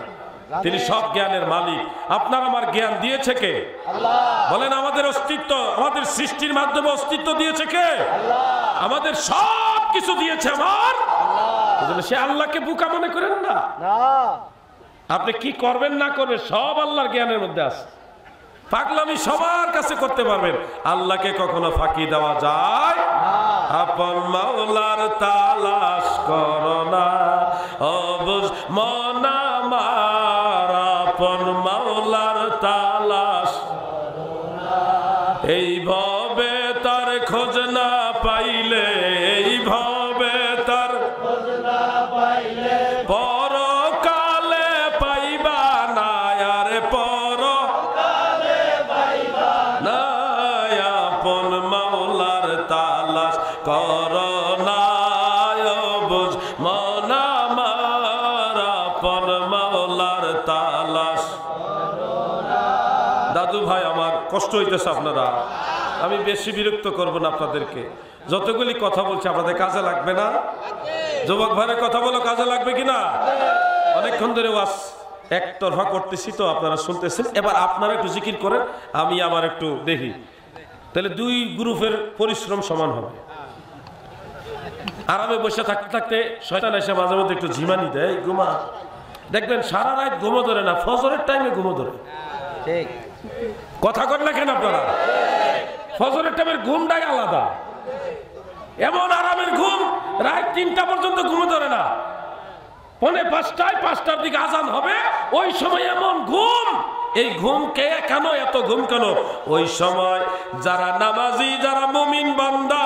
তিনি সব জ্ঞানের মালিক। আপনার আমার জ্ঞান দিয়েছে কে? আল্লাহ। বলেন আমাদের অস্তিত্ব, আমাদের সৃষ্টির মাধ্যমে অস্তিত্ব দিয়েছে কে? আল্লাহ। আমাদের সব কিছু দিয়েছে আমার আল্লাহ। সে আল্লাহকে বোকা মনে করেন না। আপনি কি করবেন না করবেন সব আল্লাহর জ্ঞানের মধ্যে আছে। পাগলামি সবার কাছে করতে পারবেন, আল্লাহকে কখনো ফাঁকি দেওয়া যায় না। আপন মাওলার তালাশ করো না অবুঝ মন আমার, আপন মাওলার তালাশ করো না। এই ভাবে তার খোঁজ না পাইলে, এই ভাবে তার খোঁজ না পাইলে পরকালে পাইবা না, আর পরকালে পাইবা না। আপন মাওলার তালাশ করো না অবুঝ মন আমার, আপন মাওলার তালাশ করো না। দাদু ভাই, আমার কষ্ট হইতেছে আপনারা, আমি বেশি বিরক্ত করব না আপনাদেরকে। যতগুলি কথা বলছি আপনাদের কাজে লাগবে না? যুবক ভাইয়ের কথা বলো, কাজে লাগবে কিনা? অনেকক্ষণ ধরে ওয়াজ একতরফা করতেছি তো আপনারা শুনতেছেন। এবার আপনারা একটু জিকির করেন, আমি আমার একটু দেখি, তাহলে দুই গ্রুপের পরিশ্রম সমান হবে। আরামে বসে থাকতে থাকতে শয়তান এসে মাঝে মধ্যে একটু ঝিমানি দেয়, ঘুমা। দেখবেন সারা রাত ঘুমো ধরে না, ফজরের টাইমে ঘুমো ধরে। কথা কর না কেন আপনারা? ফজরের টাইমের ঘুমটাই আলাদা, এমন আরামের ঘুম। রাত তিনটা পর্যন্ত ঘুমে ধরে না, পৌনে পাঁচটায়, পাঁচটার দিকে আজান হবে, ওই সময় এমন ঘুম। এই ঘুম কে কেন, এত ঘুম কেন? ওই সময় যারা নামাজি, যারা মুমিন বান্দা,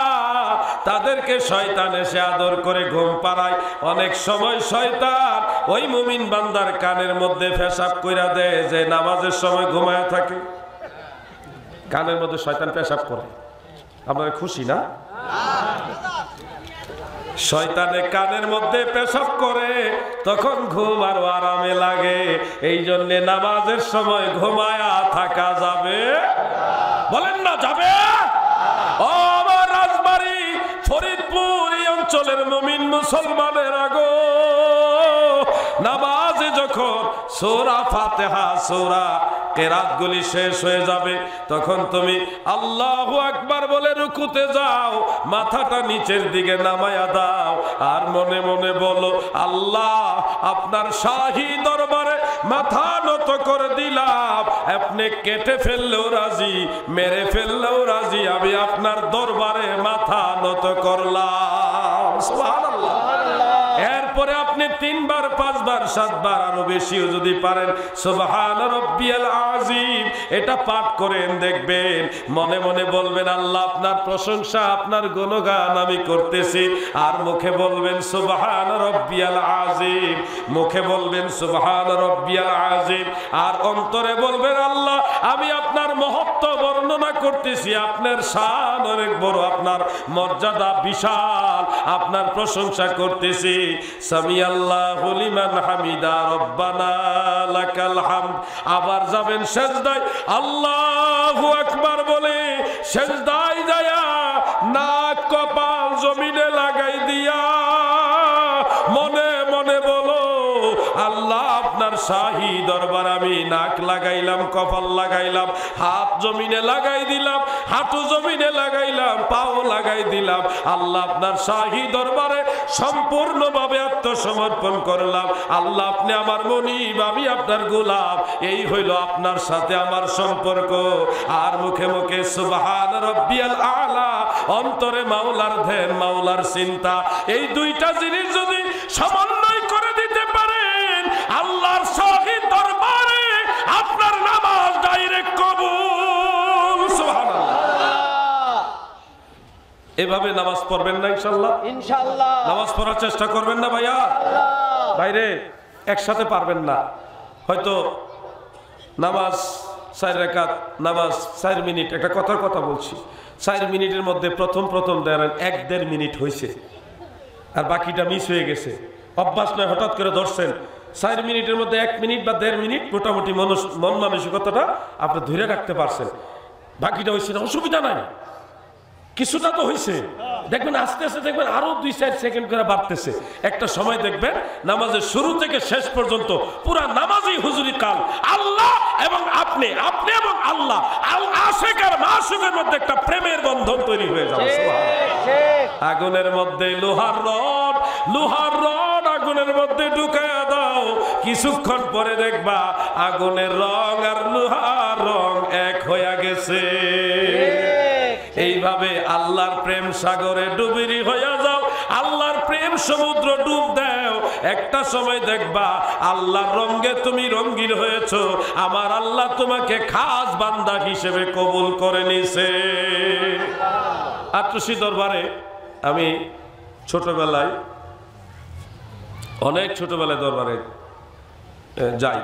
তাদেরকে শয়তান এসে আদর করে ঘুম পাড়ায়। অনেক সময় শয়তান ওই মুমিন বান্দার কানের মধ্যে পেশাব কইরা দেয়, যে নামাজের সময় ঘুমায় থাকে কানের মধ্যে শয়তান পেশাব করে। আপনারা খুশি না? শয়তানে কানের মধ্যে পেশাব করে, তখন ঘুম আরো আরামে লাগে। এই জন্য নামাজের সময় ঘুমায়া থাকা যাবে? বলেন না, যাবে? ও আমার রাজবাড়ী ফরিদপুর অঞ্চলের মুমিন মুসলমানের আগো, নামাজ যখন সূরা ফাতিহা সূরা কেরাতগুলি শেষ হয়ে যাবে, তখন তুমি আল্লাহু আকবার বলে রুকুতে যাও, মাথাটা নিচের দিকে নামায়া দাও, আর মনে মনে বলো, আল্লাহ আপনার শাহী দরবারে মাথা নত করে দিলাম, আপনি কেটে ফেললেও রাজি, মেরে ফেললেও রাজি, আমি আপনার দরবারে মাথা নত করলাম। সুবহানাল্লাহ। এরপরে আপনি তিনবার, পাঁচবার, সাতবার, আরো বেশিও যদি পারেন সুবহান রব্বিয়াল আযীম, এটা পাঠ করেন। দেখবেন মনে মনে বলবেন, আল্লাহ আপনার প্রশংসা, আপনার গুণগান আমি করতেছি। আর মুখে বলবেন সুবহান রব্বিয়াল আযীম, মুখে বলবেন সুবহান রব্বিয়াল আযীম, আর অন্তরে বলবেন, আল্লাহ আমি আপনার মহত্ব বর্ণনা করতেছি, আপনার শান অনেক বড়, আপনার মর্যাদা বিশাল, আপনার প্রশংসা করতেছি। সামিআল্লাহু লিমান হামিদা রব্বানা লাকাল হামদ। আবার যাবেন সেজদায়, আল্লাহু আকবার বলে সেজদায় যায়া নাক কপাল জমিনে লাগাই দিয়া মনে মনে বলো, আল্লাহ আপনার শাহী দরবার আমি নাক লাগাইলাম, কপাল লাগাইলাম, হাত জমিনে লাগাই দিলাম, হাঁটু জমিনে লাগাইলাম, পাও লাগাই দিলাম, আল্লাহ আপনার শাহী দরবারে সম্পূর্ণভাবে আত্মসমর্পণ করলাম। আল্লাহ আপনি আমার মনিব, আমি আপনার গোলাম, এই হইল আপনার সাথে আমার সম্পর্ক। আর মুখে মুখে সুবহান রব্বিয়াল আলা, অন্তরে মাওলার ধ্যান, মাওলার চিন্তা, এই দুইটা জিনিস যদি সমন্বয় করে দিতে পারে, আল্লাহর শাহী দরবারে এভাবে নামাজ পড়বেন না ইনশাআল্লাহ ইনশাআল্লাহ নামাজ পড়ার চেষ্টা করবেন না ভাইয়া ইনশাআল্লাহ বাইরে একসাথে পারবেন না হয়তো নামাজ চার রাকাত নামাজ চার মিনিট একটা কথার কথা বলছি চার মিনিটের মধ্যে প্রথম প্রথম ধরেন এক দেড় মিনিট হইছে আর বাকিটা মিস হয়ে গেছে অভ্যাস না হঠাৎ করে ধরছেন চার মিনিটের মধ্যে এক মিনিট বা দেড় মিনিট মোটামুটি মানুষ মন মানসিকতাটা আপনি ধরে রাখতে পারছেন বাকিটা হইছে না অসুবিধা নাই কিছুটা তো হইছে দেখবেন আস্তে আস্তে দেখবেন আরো দুই চার সেকেন্ড করে বাড়তেছে একটা সময় দেখবেন নামাজের শুরু থেকে শেষ পর্যন্ত পুরা নামাজই হুজুরি কাল আল্লাহ এবং আপনি আপনি এবং আল্লাহ আল আশিক আর মাশুকের মধ্যে একটা প্রেমের বন্ধন তৈরি হয়ে যাবে সুবহানাল্লাহ আগুনের মধ্যে লোহার রড লোহার রড আগুনের মধ্যে ঢুকায়া দাও কিছুক্ষণ পরে দেখবা আগুনের রং আর লোহার রং এক হয়ে গেছে এইভাবে আল্লাহর প্রেম সাগরে ডুবিরি হইয়া যাও আল্লাহর প্রেম সমুদ্র ডুব দাও একটা সময় দেখবা আল্লাহর রঙে তুমি রঙিন হয়েছো আমার আল্লাহ তোমাকে খাস বান্দা হিসেবে কবুল করে নিছে আটুশি দরবারে আমি ছোটবেলায় অনেক ছোটবেলায় দরবারে যাই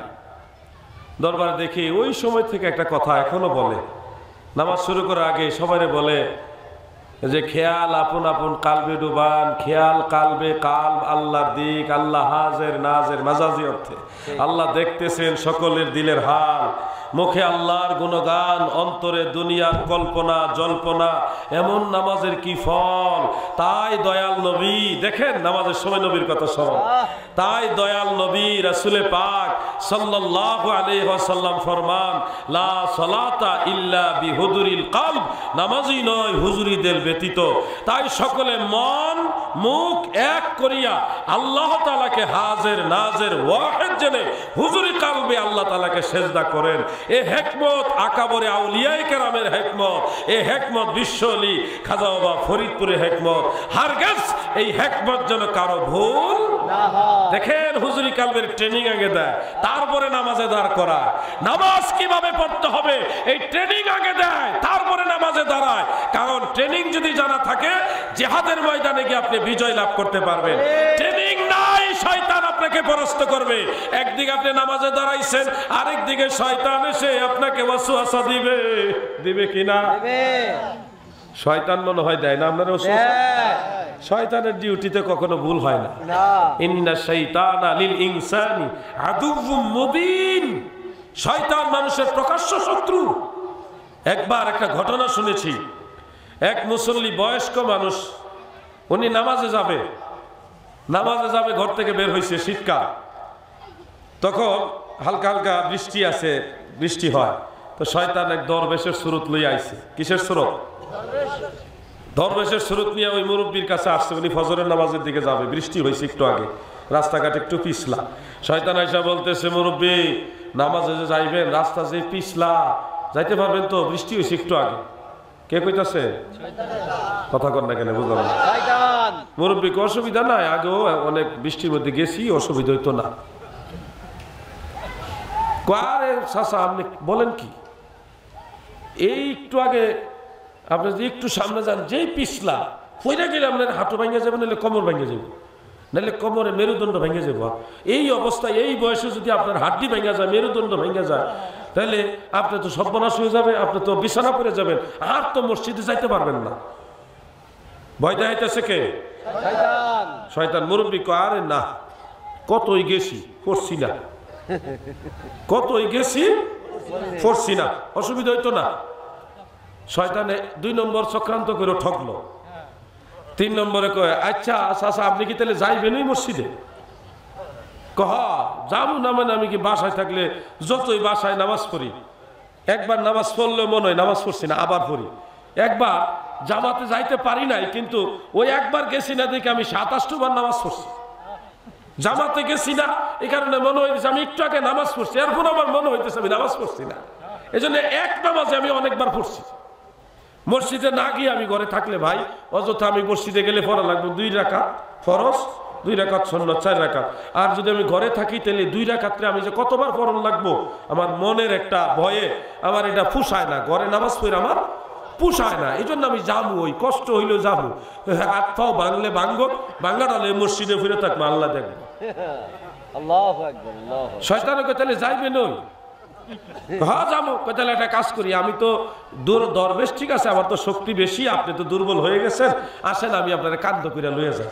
দরবারে দেখি ওই সময় থেকে একটা কথা এখনো বলে নামাজ শুরু করার আগে সবাই বলে যে খেয়াল আপন আপন কালবে ডুবান খেয়াল কালবে কাল আল্লাহর দিক আল্লাহ হাজের নাজের মাজাজি অর্থে আল্লাহ দেখতেছেন সকলের দিলের হাল মুখে আল্লাহর গুণগান অন্তরে দুনিয়ার কল্পনা জল্পনা এমন নামাজের কি ফল তাই দয়াল নবী দেখেন নামাজের সময় নবীর কথা স্মরণ তাই দয়াল নবী রাসূলে পাক সাল্লাল্লাহু আলাইহি ওয়াসাল্লাম ফরমান লা সালাতা ইল্লা বিহুজুরিল কলব নামাজই নয় হুজুরি দিল ব্যতীত তাই সকলে মন মুখ এক করিয়া আল্লাহ তাআলাকে হাজির নাজির ওয়াহিদ জেনে হুজুরি কলবে আল্লাহ তাআলাকে সিজদা করেন এ হিকমত আকাবরে আউলিয়ায়ে কেরামের হিকমত এ হিকমত বিশ্বলি খাজা বাবা ফরিদপুরে হিকমত হারগিজ এই হিকমত যেন কারো ভুল না হয় দেখেন হুজুরি কালবের ট্রেনিং আগে দেয় তারপরে নামাজে দাঁড় করা নামাজ কিভাবে পড়তে হবে এই ট্রেনিং আগে দেয় তারপরে নামাজে দাঁড়ায় কারণ ট্রেনিং যদি জানা থাকে জিহাদের ময়দানে গিয়ে আপনি বিজয় লাভ করতে পারবেন ট্রেনিং নাই শয়তান আপনাকে পরাস্ত করবে একদিকে আপনি নামাজে দাঁড়াইছেন আরেক দিকে শয়তান এসে আপনাকে ওয়াসওয়াসা দিবে দিবে কিনা দিবে শয়তান মনে হয় দেয় না আপনার ওয়াসওয়াসা শয়তানের ডিউটিতে কখনো ভুল হয় না না ইন্না শাইতানা লিল ইনসানি আদুউম মুবিন শয়তান মানুষের প্রকাশ্য শত্রু একবার একটা ঘটনা শুনেছি এক মুসল্লি বয়স্ক মানুষ উনি নামাজে যাবে নামাজে যাবে ঘর থেকে বের হয়েছে শীতকাল তখন হালকা হালকা বৃষ্টি আছে বৃষ্টি হয় তো শয়তান এক দরবেশের সুরত লই আইছে কিসের সুরত দরবেশের সুরত নিয়ে ওই মুরব্বীর কাছে আসছে উনি ফজরের নামাজের দিকে যাবে বৃষ্টি হয়েছে একটু আগে রাস্তাঘাট একটু পিছলা শয়তান আইসা বলতেছে মুরব্বী নামাজে যে যাইবেন রাস্তা যে পিছলা যাইতে পারবেন তো বৃষ্টি হয়েছে একটু আগে কে কইতাছে কথা কন না কেন বুঝলাম মুরব্বী অসুবিধা নাই আগেও অনেক বৃষ্টির মধ্যে গেছি অসুবিধা হইতো না কারে চাচা আপনি বলেন কি এই একটু আগে আপনি যদি একটু সামনে যান যেই পিছলা পইরা গেলে আপনার হাঁটু ভাঙে যাবে নাহলে কোমর ভাঙে যাবে নাহলে কোমরে মেরুদণ্ড ভেঙে যাবে এই অবস্থায় এই বয়সে যদি আপনার হাড্ডি ভেঙে যায় মেরুদণ্ড ভেঙে যায় তাহলে আপনি তো সর্বনাশ হয়ে যাবে আপনি তো বিছানা পড়ে যাবেন আর তো মসজিদে যাইতে পারবেন না ভয় দেখাইতেছে কে শয়তান শয়তান মুরব্বী কয় আরে না কতই গেছি করছি না কতই গেছি করছি না অসুবিধা হইতো না শয়তানে দুই নম্বর চক্রান্ত করে ঠকলো তিন নম্বরে কয় আচ্ছা চাচা আপনি কি তাহলে যাইবেনই মসজিদে কহ যাবো না মানে আমি কি বাসায় থাকলে যতই বাসায় নামাজ পড়ি একবার নামাজ পড়লে মনে হয় নামাজ পড়ছি না আবার পড়ি একবার জামাতে যাইতে পারি নাই কিন্তু ওই একবার গেছি না দেখে আমি সাতাশটা বার নামাজ পড়ছি জামাতে গেছি না এই কারণে মনে হইতেছে আমি একটু আগে নামাজ পড়ছি এরপর আমার মনে হইতেছে আমি নামাজ পড়ছি না এই জন্য এক নামাজে আমি অনেকবার পড়ছি মসজিদে না গিয়ে আমি ঘরে থাকলে ভাই অযথা আমি মসজিদে গেলে পড়া লাগবে দুই রাকাত ফরজ দুই রাকাত সুন্নাত চার রাকাত আর যদি আমি ঘরে থাকি তাহলে দুই রাকাতে আমি যে কতবার পড়ন লাগবো আমার মনের একটা ভয়ে আমার এটা ফুসায় না ঘরে নামাজ পড়ে আমার পোষায় না, এই জন্য আমি যাবো, ওই কষ্ট হইলে যাবো, হাত পাও ভাঙলে ভাঙবো, ভাঙা ডালে মসজিদে ফিরে থাকবো, আল্লাহ দেখবো। শয়তানে কয় তাহলে যাইবে নই? হ্যাঁ যাবো। কয় তাহলে একটা কাজ করি, আমি তো দূর দরবেশ, ঠিক আছে, আমার তো শক্তি বেশি, আপনি তো দুর্বল হয়ে গেছেন, আসেন আমি আপনারা কান্দ করে লইয়া যাই।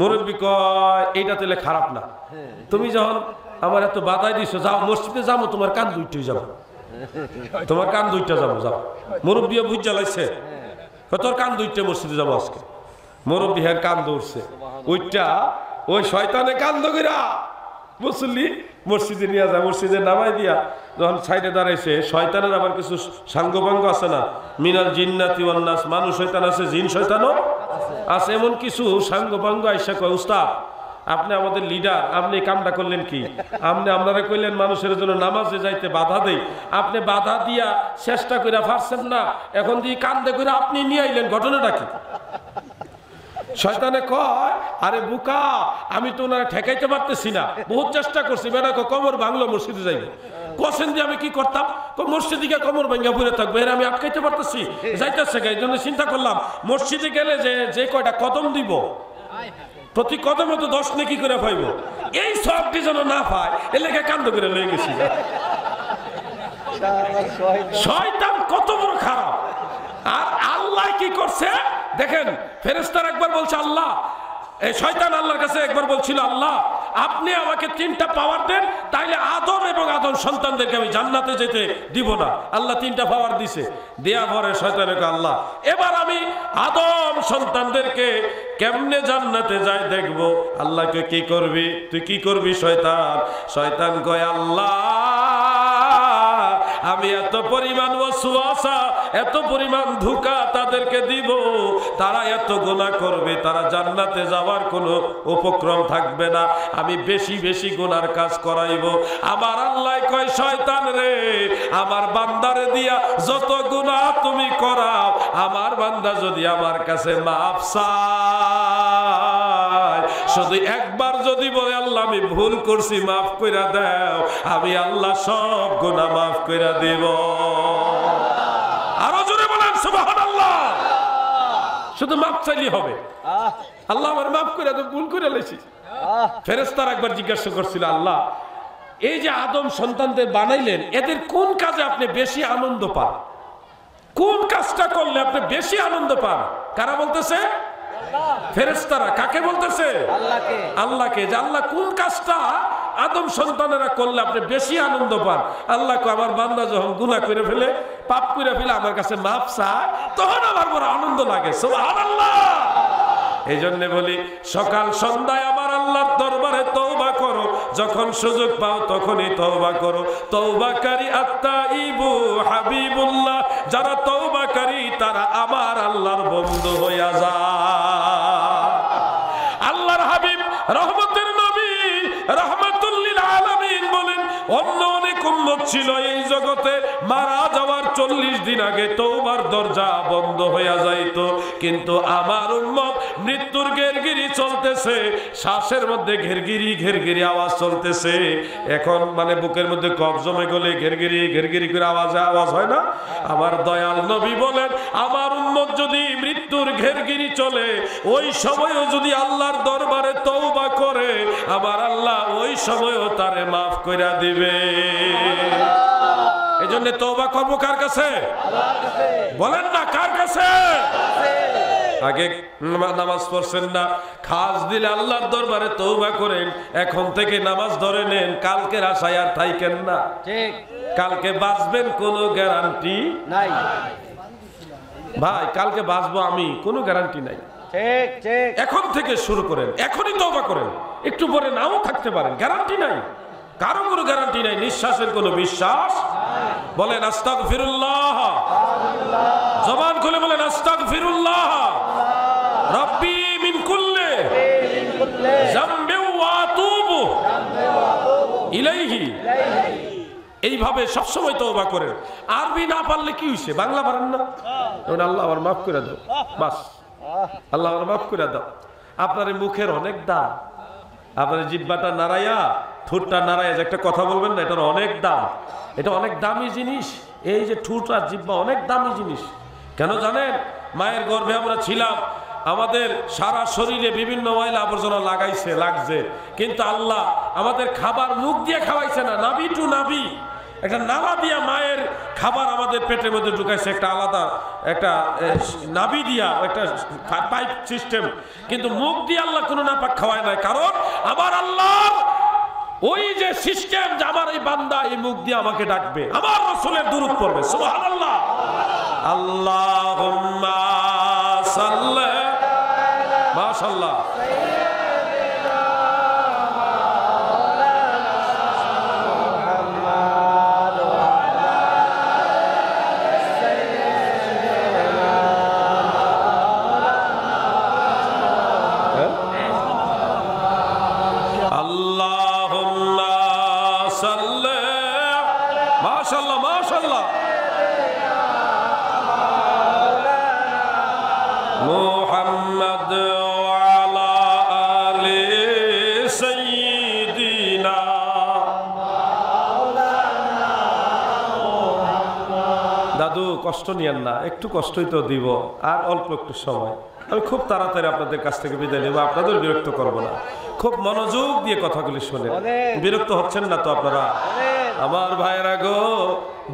মুরব্বী কয় এইটা তাহলে খারাপ না, তুমি যখন আমার এত বাধাই দিছো, যাও মসজিদে যাবো, তোমার কান দুইটাই যাবো, তোমার কান দুইটা যাবো, যাও। মুরব্বী বুঝ জ্বালাইছে, তোর কান দুইটা মসজিদে যাবো আজকে। মুরব্বী হ্যাঁ কান দৌড়ছে, ওইটা ওই শয়তানে কান্দ গিরা মুসল্লি মসজিদে নিয়ে যায়, মসজিদে নামাই দিয়া যখন সাইডে দাঁড়াইছে, শয়তানের আবার কিছু সাঙ্গভঙ্গ আছে না, মিনাল জিন্নাতি ওয়ান নাস, মানুষ শয়তান আছে, জিন শয়তানও আছে। এমন কিছু সাঙ্গভঙ্গ আইসা কয়, উস্তাদ আপনি আমাদের লিডার, আপনি কামটা করলেন কি, আপনি আপনারা কইলেন মানুষের জন্য নামাজে যাইতে বাধা দেই, আপনি বাধা দিয়া চেষ্টা করে পারছেন না, এখন দিয়ে কান্দে করে আপনি নিয়ে আইলেন, ঘটনাটা কি? শয়তানে কয় আরে বুকা, আমি তো ওনারা ঠেকাইতে পারতেছি না, বহুত চেষ্টা করছি, বেটা কোমর ভাঙলো মসজিদে যাইব, কসেন দিয়ে আমি কি করতাম, মসজিদে গিয়ে কোমর ভাঙা পড়ে থাকবো, এর আমি আটকাইতে পারতেছি যাইতেছে, এই জন্য চিন্তা করলাম মসজিদে গেলে যে যে কয়টা কদম দিব, প্রতি কদমে তো দশ নেকি করে পাইব, এই সবটি যেন না পায়, এ লেখা কান্দ করে লয়ে গেছি। শয়তান কত বড় খারাপ। আর আল্লাহ কি করছে দেখেন, ফেরেশতার একবার বলছে আল্লাহ, এই শয়তান আল্লাহর কাছে একবার বলছিল, আল্লাহ আপনি আমাকে তিনটা পাওয়ার দেন, তাইলে আদম এবং আদম সন্তানদেরকে আমি জান্নাতে যেতে দিব না। আল্লাহ তিনটা পাওয়ার দিছে, দেয়া ভরে শয়তানকে, আল্লাহ এবার আমি আদম সন্তানদেরকে কেমনে জান্নাতে যাই দেখবো, আল্লাহকে কি করবি তুই, কি করবি শয়তান? শয়তান কয় আল্লাহ আমি এত পরিমাণ ওয়াসওয়াসা, এত পরিমাণ ধোঁকা তাদেরকে দিব, তারা এত গুনাহ করবে, তারা জান্নাতে যাওয়ার কোনো উপক্রম থাকবে না, আমি বেশি বেশি গুনার কাজ করাইব। আমার আল্লাহ কয় শয়তান রে, আমার বান্দারে দিয়া যত গুনাহ তুমি করাও, আমার বান্দা যদি আমার কাছে মাফ চায়, শুধু একবার যদি বলে আল্লাহ আমি ভুল করছি মাফ কইরা দাও, আমি আল্লাহ সব গুনাহ মাফ কইরা দেব। আরো জোরে বলেন সুবহানাল্লাহ। শুধু মাফ চাইলেই হবে, আল্লাহ আমার মাফ করে দাও, ভুল করে লেছি। ফেরেশতারা একবার জিজ্ঞাসা করছিল, আল্লাহ এই যে আদম সন্তানদের বানাইলেন, এদের কোন কাজে আপনি বেশি আনন্দ পান, কোন কাজটা করলে আপনি বেশি আনন্দ পান? কারা বলতেছে? ফেরেশতারা। কাকে বলতেছে? আল্লাহকে। আল্লাহকে। যে আল্লাহ কোন কাজটা আদম সন্তানেরা করলে আপনি বেশি আনন্দ পান? আল্লাহ কয় আমার বান্দা যখন গুনাহ করে ফেলে, পাপ করে ফেলে, আমার কাছে মাপ চায়, তখন আমার বড় আনন্দ লাগে। সুবহানাল্লাহ। এই জন্য বলি সকাল সন্ধ্যায় আমার আল্লাহর দরবারে তওবা করো, যখন সুযোগ পাও তখনই তওবা করো। তওবাকারী আত্তাইবু হাবিবুল্লাহ, যারা তওবাকারী তারা আমার আল্লাহর বন্ধু হইয়া যায়। আল্লাহর হাবিব রহমতের নবী রাহমাতুল লিল আলামিন বলেন, অন্য অনেক উম্মত ছিল এই জগতে, মারা যাওয়ার চল্লিশ দিন আগে তওবার দরজা বন্ধ হইয়া যাইত, কিন্তু আমার উম্মত মৃত্যুর ঘেরঘিরি চলতেছে, শ্বাসের মধ্যে ঘেরঘিরি ঘেরঘিরি আওয়াজ চলতেছে, এখন মানে বুকের মধ্যে কফ জমে গেলে ঘেরঘিরি ঘেরঘিরি করে আওয়াজ আওয়াজ হয় না? আমার দয়াল নবী বলেন, আমার উম্মত যদি মৃত্যুর ঘেরঘিরি চলে, ওই সময়ও যদি আল্লাহর দরবারে তওবা করে, আমার আল্লাহ ওই সময়ও তারে মাফ কইরা দিবে। এই জন্য তওবা করব কার কাছে? আল্লাহর কাছে। বলেন না কার কাছে? আগে নামাজ পড়ছেন না, খাস দিলে আল্লাহর দরবারে তওবা করেন, এখন থেকে নামাজ ধরে নেন, কালকের আশায় আর থাকেন না, ঠিক কালকে বাঁচবেন কোনো গ্যারান্টি নাই ভাই, কালকে বাঁচবো আমি কোনো গ্যারান্টি নাই, ঠিক ঠিক এখন থেকে শুরু করেন, এখনই তওবা করেন, একটু পরে নাও থাকতে পারেন, গ্যারান্টি নাই, কারো কোনো গ্যারান্টি নাই, নিঃশ্বাসের কোনো বিশ্বাস। বলেন আস্তাগফিরুল্লাহ, জবান খুলে বলেন আস্তাগফিরুল্লাহ রব্বি মিন কুল্লি যামবি ওয়া আতুবু ইলাইহি। এইভাবে সবসময় তওবা করেন। আরবি না পারলে কি হইছে, বাংলা পারেন না, তখন আল্লাহ আমার মাফ করে দাও, বাস আল্লাহ আমার মাফ করে দাও। আপনার মুখের অনেক দাম, আপনার জিহ্বাটা নাড়াইয়া, ঠোঁটটা নাড়াইয়া যে একটা কথা বলবেন না, এটার অনেক দাম, এটা অনেক দামি জিনিস। এই যে ঠোঁট আর জিহ্বা অনেক দামি জিনিস। কেন জানেন? মায়ের গর্ভে আমরা ছিলাম, আমাদের সারা শরীরে বিভিন্ন ময়লা আবর্জনা লাগাইছে লাগছে, কিন্তু আল্লাহ আমাদের খাবার মুখ দিয়ে খাওয়াইছে না, নাভি টু নাভি একটা নালা দিয়া মায়ের খাবার আমাদের পেটের মধ্যে ঢুকাইছে, একটা আলাদা একটা নাভি দিয়া একটা পাইপ সিস্টেম, কিন্তু মুখ দিয়ে আল্লাহ কোনো নাপাক খাওয়ায় নাই। কারণ আমার আল্লাহ ওই যে সিস্টেম যে আমার এই বান্দা এই মুখ দিয়ে আমাকে ডাকবে, আমার রাসূলের দুরূদ পড়বে। সুবহানাল্লাহ। আল্লাহুম্মা সাল্লি মাশাআল্লাহ কষ্ট নিয়েন না, একটু কষ্টই তো দিব, আর অল্প একটু সময়। আমি খুব তাড়াতাড়ি আপনাদের কাছ থেকে বিদায় নেব, আপনাদের বিরক্ত করব না। খুব মনোযোগ দিয়ে কথাগুলি শুনে বিরক্ত হচ্ছেন না তো আপনারা? আমার ভাইরা গো,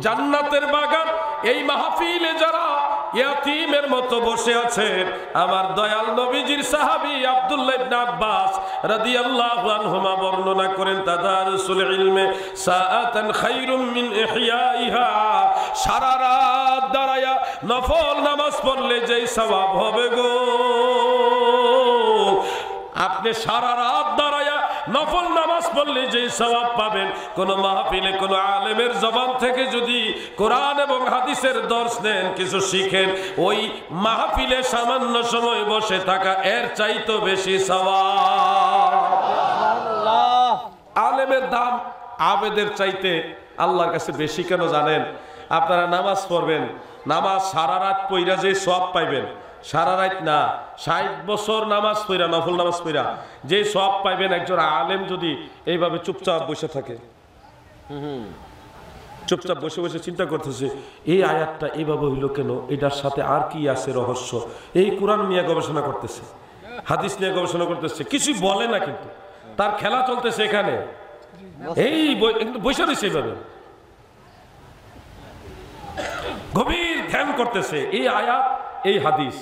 জান্নাতের বাগান এই মাহফিলে যারা ইয়াতীমের মতো বসে আছে, আমার দয়াল নবীজির সাহাবী আব্দুল্লাহ ইবনে আব্বাস রাদিয়াল্লাহু আনহুমা বর্ণনা করেন, তাদারুসুল ইলমে সাআতান খায়রুম মিন ইহইয়াহা, সারা রাত দাঁড়ায়া নফল নামাজ পড়লে যেই সওয়াব হবে গো, আপনি সারা রাত দাঁড়ায়া নফল নামাজ পড়লে যে সওয়াব পাবেন, কোন মাহফিলে কোন আলেমের জবান থেকে যদি কোরআন এবং হাদিসের দর্শ নেন, কিছু শিখেন, ওই মাহফিলে সামান্য সময় বসে থাকা এর চাইতে বেশি সওয়াব। আল্লাহ, আলেমের দাম আবেদের চাইতে আল্লাহর কাছে বেশি। কেন জানেন? আপনারা নামাজ পড়বেন, নামাজ সারা রাত পইরা যে সওয়াব পাইবেন, সারা রাত না, ষাট বছর নামাজ পড়া নফল নামাজ পড়া যে সব পাইবেন একজন আলেম যদি এইভাবে চুপচাপ বসে থাকে, চুপচাপ বসে বসে চিন্তা করতেছে এই আয়াতটা এইভাবে হইল কেন, এটার সাথে আর কি আছে রহস্য, এই কোরআন নিয়ে গবেষণা করতেছে, হাদিস নিয়ে গবেষণা করতেছে, কিছু বলে না, কিন্তু তার খেলা চলতেছে এখানে, এই বসে রয়েছে এইভাবে গভীর ধ্যান করতেছে, এই আয়াত এই হাদিস,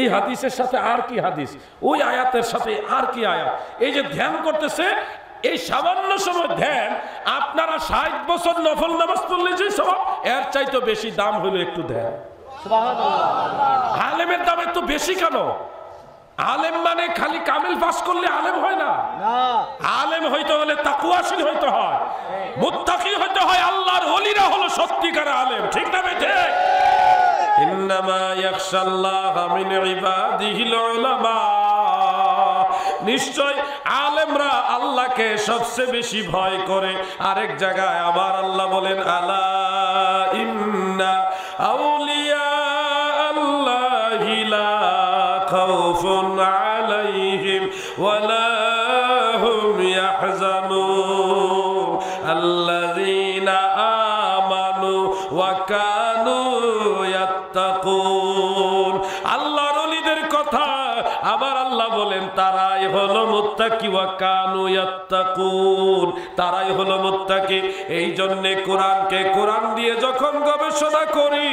এই হাদিসের সাথে আর কি হাদিস, ওই আয়াতের সাথে আর কি আয়াত, এই যে ধ্যান করতেছে, এই সামান্য সময় ধ্যান আপনারা ষাট বছর নফল নামাজ পড়লে যে সব এর চাইতে বেশি দাম হলো একটু ধ্যান। আলেমের দাম একটু বেশি। কেন? আলেম মানে খালি কামিল পাস করলে আলেম হয় না, আলেম হইতে হলে তাকওয়াশীল হইতে হয়, মুত্তাকি হইতে হয়। আল্লাহর ওলিরা হলো সত্যিকার আলেম, ঠিক না ভাই? ঠিক। নিশ্চয় আলেমরা আল্লাহকে সবচেয়ে বেশি ভয় করে। আরেক জায়গায় আমার আল্লাহ বলেন, আলা ইন্না আউলিয়া আল্লাহি লা খাউফুন আলাইহিম ওয়া লা হুম ইয়াহজানুন আল্লাযীনা আমানু ওয়া কানু তাকুন। আল্লাহর ওলিদের কথা আমার আল্লাহ বলেন, তারাই হলো মুত্তাকি ওয়া কানু ইয়াত্তাকুন, তারাই হলো মুত্তাকি। এই জন্য কোরআনকে কোরআন দিয়ে যখন গবেষণা করি,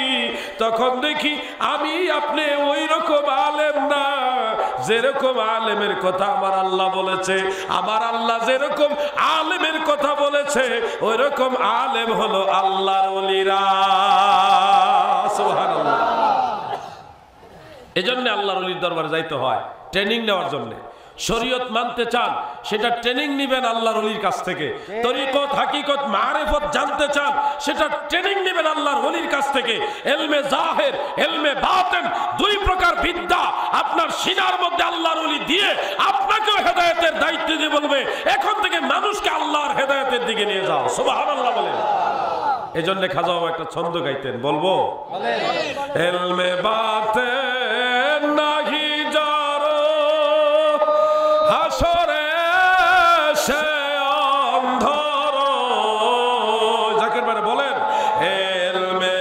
তখন দেখি আমি আপনি ওই রকম আলেম না যেরকম আলেমের কথা আমার আল্লাহ বলেছে। আমার আল্লাহ যেরকম আলেমের কথা বলেছে, ওই রকম আলেম হলো আল্লাহর ওলিরা। সুবহানাল্লাহ। এজন্য আল্লাহর ওলির দরবারে যাইতে হয় ট্রেনিং নেওয়ার জন্য। শরীয়ত মানতে চান, সেটা ট্রেনিং নেবেন আল্লাহর ওলির কাছ থেকে। তরিকত, হাকিকত, মারিফত জানতে চান, সেটা ট্রেনিং নেবেন আল্লাহর ওলির কাছ থেকে। ইলমে জাহির, ইলমে বাতিন, দুই প্রকার বিদ্যা আপনার সিনার মধ্যে আল্লাহর ওলি দিয়ে আপনাকে হেদায়েতের দায়িত্ব দিয়ে বলবে, এখন থেকে মানুষকে আল্লাহর হেদায়েতের দিকে নিয়ে যাও। সুবহানাল্লাহ বলেন। এজন্য খাজা বাবা একটা ছন্দ গাইতেন, বলবো ইলমে বাতিন নাহি জারো হাসরে সে অন্ধরো। জাকির ভাই বলেন ইলমে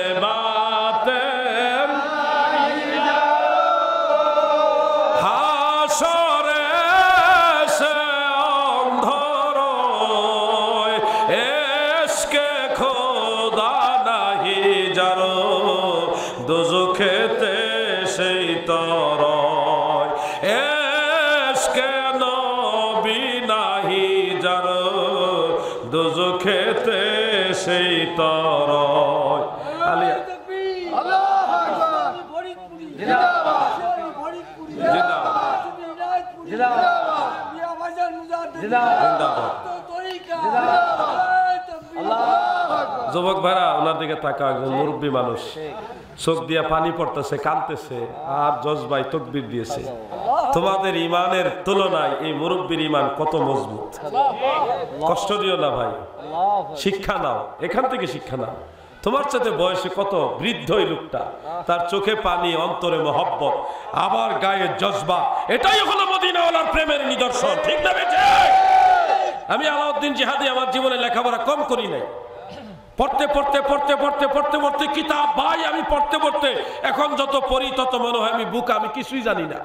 তরয় এশকে নবী নাহি যার দুজখেতে সেই তরয় আলী আল্লাহু আকবার ফরিদপুর জিন্দাবাদ ফরিদপুর জিন্দাবাদ জিন্দাবাদ মিয়া বাজার মুজাহিদ জিন্দাবাদ তো তরিকা জিন্দাবাদ আল্লাহু আকবার যুবক ভাইরা ওনার দিকে তাকাও মুরব্বি মানুষ চোখ দিয়া পানি পড়তেছে কাঁদতেছে আর জজবাই তাকবীর দিয়েছে তোমাদের ঈমানের তুলনায় এই মুরব্বির ঈমান কত মজবুত সুবহানাল্লাহ কষ্ট দিও না ভাই আল্লাহ শিক্ষা নাও এখান থেকে শিক্ষা নাও তোমার সাথে বয়সে কত বৃদ্ধ এই লোকটা তার চোখে পানি অন্তরে মহব্বত আবার গায়ে জজবা এটাই হলো মদিনাওয়ালার প্রেমের নিদর্শন ঠিক না বেঁচে আমি আলাউদ্দিন জিহাদি আমার জীবনে লেখাপড়া কম করি নাই পড়তে পড়তে পড়তে পড়তে পড়তে পড়তে কিতাব ভাই আমি পড়তে পড়তে এখন যত পড়ি তত মনে হয় আমি বুক আমি কিছুই জানি না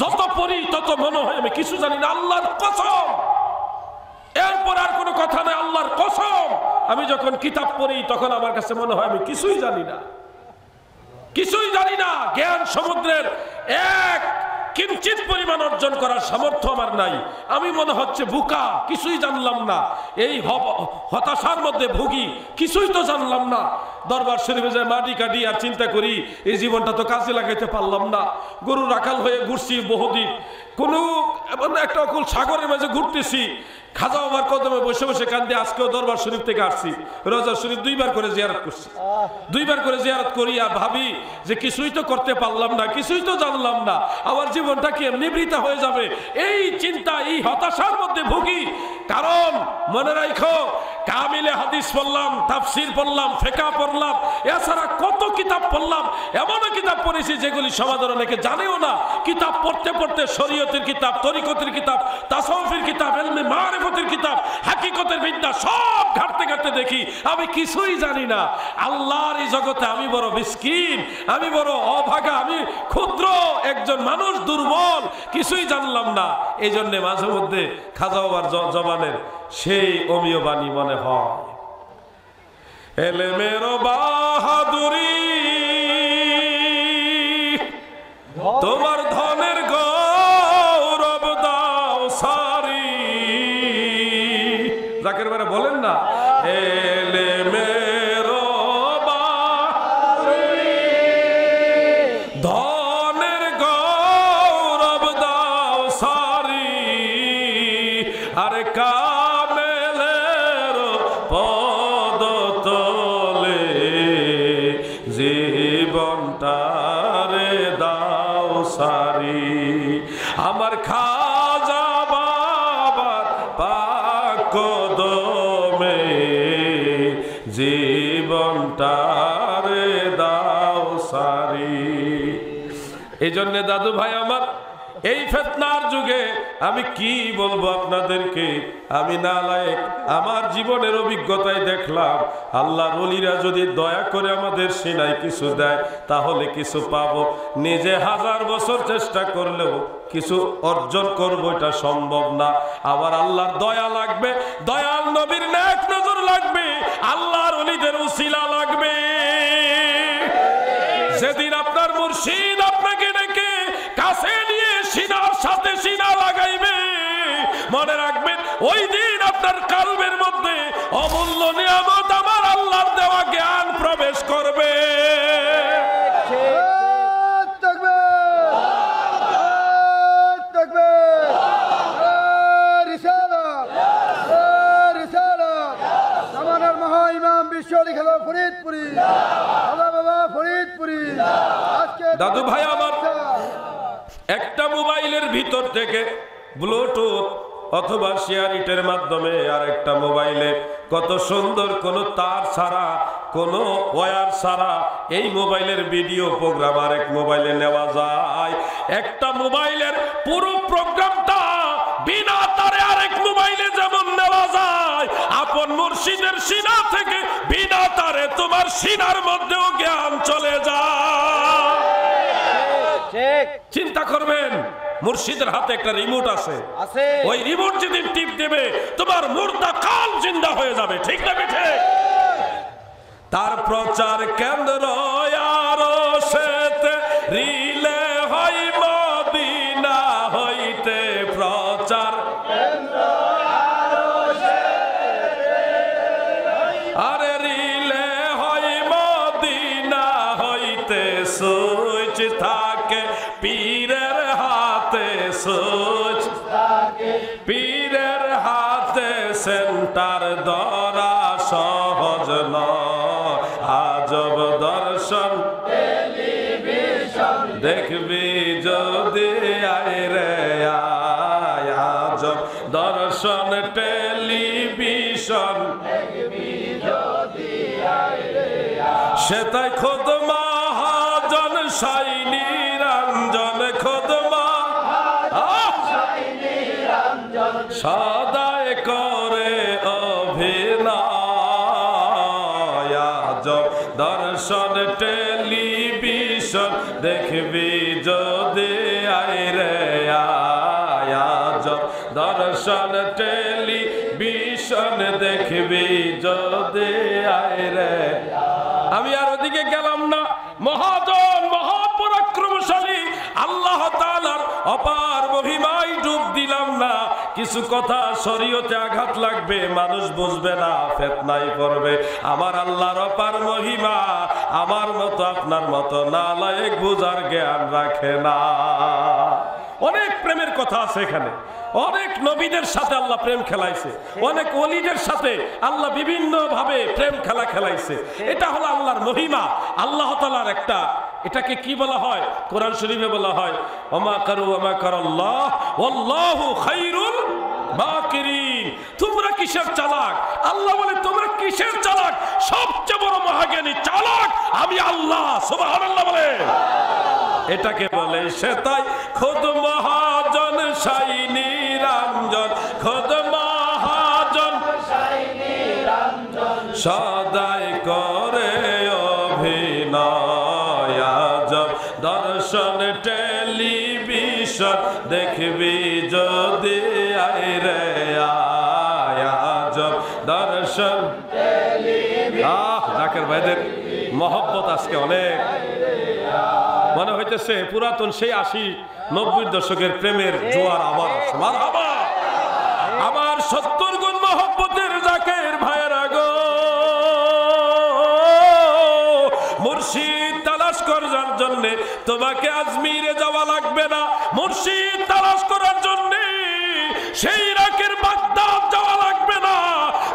যত পড়ি তত মনে হয় আমি কিছু জানি না আল্লাহর কসম এরপর আর কোনো কথা নাই আল্লাহর কসম আমি যখন কিতাব পড়ি তখন আমার কাছে মনে হয় আমি কিছুই জানি না কিছুই জানি না জ্ঞান সমুদ্রের এক কিঞ্চিত পরিমাণ অর্জন করার সামর্থ্য আমার নাই আমি মনে হচ্ছে বুকা কিছুই জানলাম না এই হতাশার মধ্যে ভুগি কিছুই তো জানলাম না দরবার শরীফে যায় মাটি কাটি আর চিন্তা করি এই জীবনটা তো কাজে লাগাইতে পারলাম না গরু রাখাল হয়ে ঘুরছি বহুদিন কোনো মানে একটা অকুল সাগরের মাঝে ঘুরতেছি খাজা আমার কদমে বসে বসে কান্দে আজকেও দরবার শরীফ থেকে আসছি রোজা শরীফ দুইবার করে জিয়ারত করছি দুইবার করে জিয়ারত করি আর ভাবি যে কিছুই তো করতে পারলাম না কিছুই তো জানলাম না আমার জীবনটা কি এমনি বৃথা হয়ে যাবে এই চিন্তা এই হতাশার মধ্যে ভুগি কারণ মনে রাখো কামিলে হাদিস পড়লাম তাফসির পড়লাম ফিকহ পড়লাম এছাড়া কত কিতাব পড়লাম এমন কিতাব পড়েছি যেগুলি সমাজের অনেকে জানেও না কিতাব পড়তে পড়তে শরীয়তের কিতাব তরিকতের কিতাব তাসাউফের কিতাব ইলমে মারিফতের কিতাব হাকিকতের বিদ্যা সব ঘাটতে ঘাটতে দেখি আমি কিছুই জানি না আল্লাহর এই জগতে আমি বড় মিসকিন আমি বড় অভাগা আমি ক্ষুদ্র একজন মানুষ দুর্বল কিছুই জানলাম না এই জন্য মাঝে মধ্যে খাজা বাবার জবানের সেই অমীয় বাণী মনে হয় এলেমের বাহাদুরি তোমার ধনের গৌরব দাও সারি জাকের বারে বলেন না এলেমের বাহাদুরি ধনের গৌরব দাও সারি আরে কা আমার খাজা বাবার পাক কদমে জীবনটা রে দাও সারি এইজন্য দাদু ভাই আমার এই ফিতনার যুগে আমি কি বলবো আপনাদেরকে আমি নালায়েক আমার জীবনের অভিজ্ঞতায় দেখলাম আল্লাহর ওলিরা যদি দয়া করে আমাদের সিনায় কিছু দেয় তাহলে কিছু পাবো নিজে হাজার বছর চেষ্টা করলেও কিছু অর্জন করবো এটা সম্ভব না আবার আল্লাহর দয়া লাগবে দয়াল নবীর নেক নজর লাগবে আল্লাহর ওলিদের উসিলা লাগবে যেদিন আপনার মুর্শিদ আপনাকে ডেকে কাছে নিয়ে সিনার সাথে সিনা লাগাইবে মনে রাখবেন ওই দিন আপনার কালবের মধ্যে অমূল্য নিয়ামত আমার আল্লাহর দেওয়া জ্ঞান প্রবেশ করবে দাদু ভাই আমার একটা মোবাইলের ভিতর থেকে ব্লুটুথ অথবা শেয়ারিটের মাধ্যমে আর একটা মোবাইলে কত সুন্দর কোনো তার ছাড়া কোনো ওয়্যার ছাড়া এই মোবাইলের ভিডিও প্রোগ্রাম আর এক মোবাইলে নেওয়া যায় একটা মোবাইলের পুরো প্রোগ্রামটা বিনা তারে আরেক মোবাইলে যেমন নেওয়া যায় আপন মুর্শিদের সিনা থেকে বিনা তারে তোমার সিনার মধ্যেও জ্ঞান চলে যায় চিন্তা করবেন মুর্শিদের হাতে একটা রিমোট আছে ওই রিমোট যদি টিপ দেবে তোমার মুর্দা কাল জিন্দা হয়ে যাবে ঠিক না বেঠে তার প্রচার কেন্দ্র আর সেতে রিলে হই মদিনা হইতে প্রচার কেন্দ্র আরে রিলে হই মদিনা হইতে সুইচ থাকে পীরের হাতে সুইচ থাকে পীরের হাতে সেন্টার দরা সহজ নয় আজব দর্শন দেখবি যদি আয় রে আয় আজব দর্শন টেলিভিশন দেখবি যদি আয় রে আয় সেটাই খোদ মহাজন সাই নিরঞ্জন খোদ মহাজন সাই নিরঞ্জন সদাই করে অভিনয় আজব দর্শন টেলিভিশন দেখবি যদি আয় রে আয় আজব দর্শন টেলিভিশন দেখবি যদি আয় রে আমি আর ওদিকে গেলাম না। মহাজন মহাপরাক্রমশালী আল্লাহ তাআলার অপার মহিমায় ডুব দিলাম না। কিছু কথা শরীয়তে আঘাত লাগবে, মানুষ বুঝবে না, ফিতনায় পড়বে। আমার আল্লাহর অপার মহিমা আমার মতো আপনার মতো নালায়েক বুঝার জ্ঞান রাখে না। অনেক প্রেমের কথা আছে এখানে, অনেক নবীদের সাথে আল্লাহ প্রেম খেলাইছে, অনেক ওলিদের সাথে আল্লাহ বিভিন্ন ভাবে প্রেম খেলা খেলাইছে। এটা হলো আল্লাহর মহিমা, আল্লাহ তাআলার একটা, এটাকে কি বলা হয় কোরআন শরীফে বলা হয় ওমা কারু ওমা কারাল্লাহ ওয়াল্লাহু খায়রুল মাকিরিন। তোমরা কিসের চালাক? আল্লাহ বলে তোমরা কিসের চালাক? সবচেয়ে বড় মহাজ্ঞানী চালাক আমি আল্লাহ। সুবহানাল্লাহ বলে এটাকে বলে সেটাই খোদ মহাজন সাই নিরঞ্জন খোদ মহাজন সাই নিরঞ্জন সদাই করে অভিনয় আজব দর্শন টেলিভিশন দেখবি যদি আয় রে আয় আজব দর্শন আহ জাকের ভাইদের মহব্বত আজকে অনেক মনে হইতেছে পুরাতন সেই আশি নব্বই দশকের প্রেমের জোয়ার আবার সমান আবার আমার সত্তর গুণ মহব্বতের জাকের ভাইয়ের আগো মুর্শিদ তালাশ করার জন্যে তোমাকে আজমিরে যাওয়া লাগবে না, মুর্শিদ তালাশ করার জন্যে সেই রাকের বাগদাদ যাওয়া লাগবে না,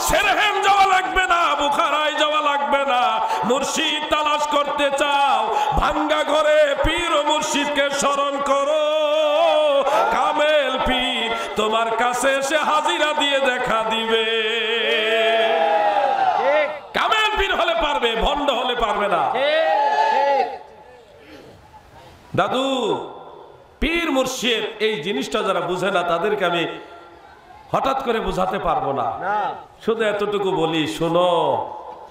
সেরহেম যাওয়া লাগবে না, বুখারায় যাওয়া লাগবে না। মুর্শিদ তালাশ করতে চাও ভাঙ্গা ঘরে পীর ও মুর্শিদকে স্মরণ করো। কামেল পীর তোমার কাছে এসে হাজিরা দিয়ে দেখা দিবে। কামেল পীর হলে পারবে, ভণ্ড হলে পারবে না। দাদু পীর মুর্শিদ এই জিনিসটা যারা বুঝে না তাদেরকে আমি হঠাৎ করে বুঝাতে পারবো না, শুধু এতটুকু বলি শোনো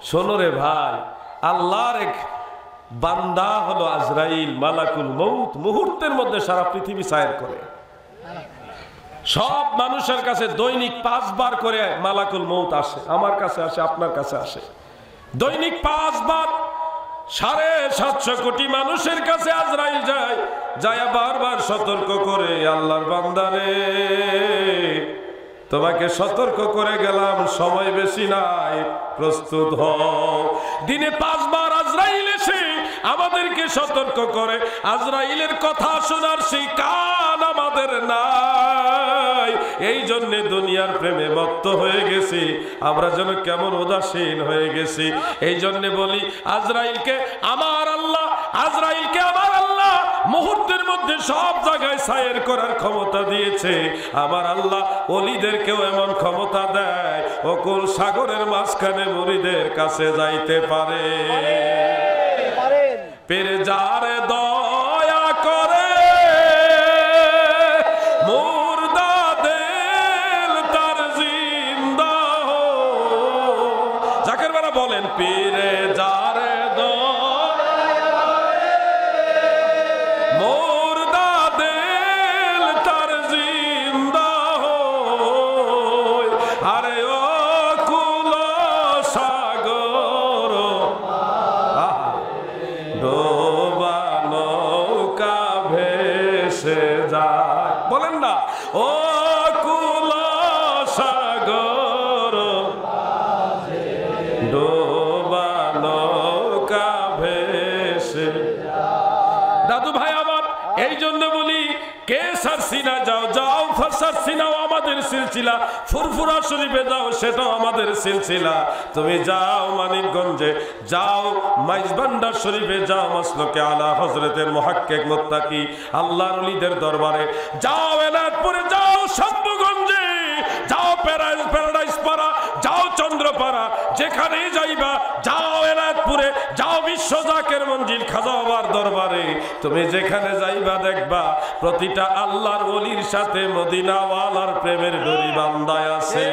শোনো রে ভাই, আল্লাহর এক বান্দা হলো আজরাইল মালাকুল মউত, মুহূর্তের মধ্যে সারা পৃথিবী সায়ের করে। সব মানুষের কাছে দৈনিক পাঁচবার করে মালাকুল মউত আসে, আমার কাছে আসে, আপনার কাছে আসে, দৈনিক পাঁচবার সাড়ে সাতশো কোটি মানুষের কাছে আজরাইল যায়, যায় বারবার সতর্ক করে আল্লাহর বান্দারে তোমাকে সতর্ক করে গেলাম, সময় বেশি নাই, প্রস্তুত হও। দিনে পাঁচবার আজরাইল এসে আমাদেরকে সতর্ক করে, আজরাইলের কথা শোনার সেই কান আমাদের নাই। এই জন্য দুনিয়ার প্রেমে মত্ত হয়ে গেছি আমরা, যেন কেমন উদাসীন হয়ে গেছি। এই জন্য বলি আজরাইলকে আমার আল্লাহ, আজরাইলকে আমার আল্লাহ মুহূর্তের মধ্যে সব জায়গায় সায়ের করার ক্ষমতা দিয়েছে। আমার আল্লাহ ওলিদেরকেও এমন ক্ষমতা দেয় অকুল সাগরের মাঝখানে মুরিদের কাছে যাইতে পারে। পেরে যারে দয়া করে মুর্দা দেল তার জিন্দা হো। জাকের ভাইরা বলেন পেরে যারে दादू भाई दरबारे जाओ एलातपुरे जाओ शम्भुगंजे जाओ पैराडाइज पारा जाओ चंद्रपाड़ा যেখানে যাইবা যাও এলাতপুরে যাও বিশ্ব জাকের মঞ্জিল খাজা বাবার দরবারে তুমি যেখানে যাইবা দেখবা প্রতিটা আল্লাহর ওলির সাথে মদিনাওয়ালার প্রেমের দড়ি বাঁধা আছে।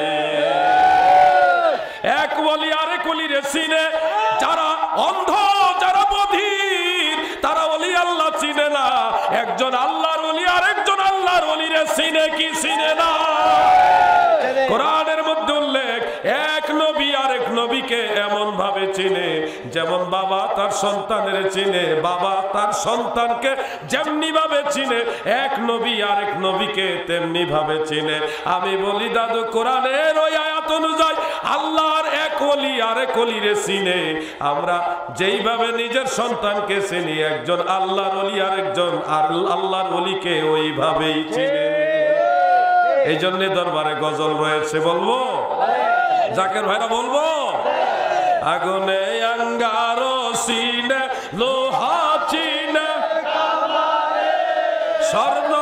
এক ওলি আরেক ওলির চিনে, যারা অন্ধ যারা বধির তারা ওলি আল্লাহ চিনে না। একজন আল্লাহর ওলি আরেকজন আল্লাহর ওলির চিনে কি চিনে না? কোরআনের মধ্যে উল্লেখ, এক নবী আরেক নবীকে এমন ভাবে চিনে যেমন বাবা তার সন্তানের চিনে, বাবা তার সন্তানকে যেমনি ভাবে চিনে, এক নবী আরেক নবীকে তেমনি ভাবে চিনে। আমি বলি দাদু, কোরআনের ওই আয়াত অনুযায়ী আল্লাহর এক ওলি আরেক ওলিরে চিনে। আমরা যেইভাবে নিজের সন্তানকে চিনি, একজন আল্লাহর ওলি আরেকজন আর আল্লাহর ওলিকে ওইভাবেই চিনে। এই জন্য দরবারে গজল রয়েছে, বলবো জাকের ভাইরা, বলবো আগুনে আঙ্গারো সিনে লোহা চিনে স্বর্ণ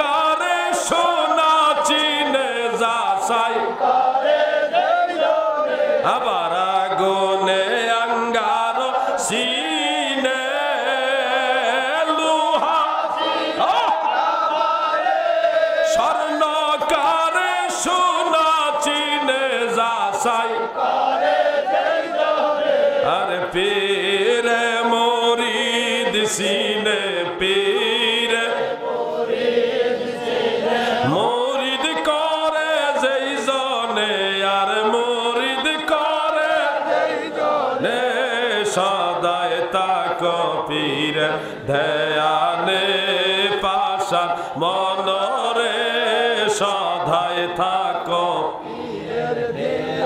কারে সোনা চিনে যাচাই করে দেখিওরে। আবার আগুনে আঙ্গারো সিনে লোহা চিনে স্বর্ণ কারে সোনা চিনে যাচাই করে দেখিওরে। আরে পীরে মুরিদ সিনে পীরে মুরিদ করে যেই জনে, আর মুরিদ করে যেই জনে সদায় তাক পীরে ধ্যানে পাশা মনরে সদায় থাক।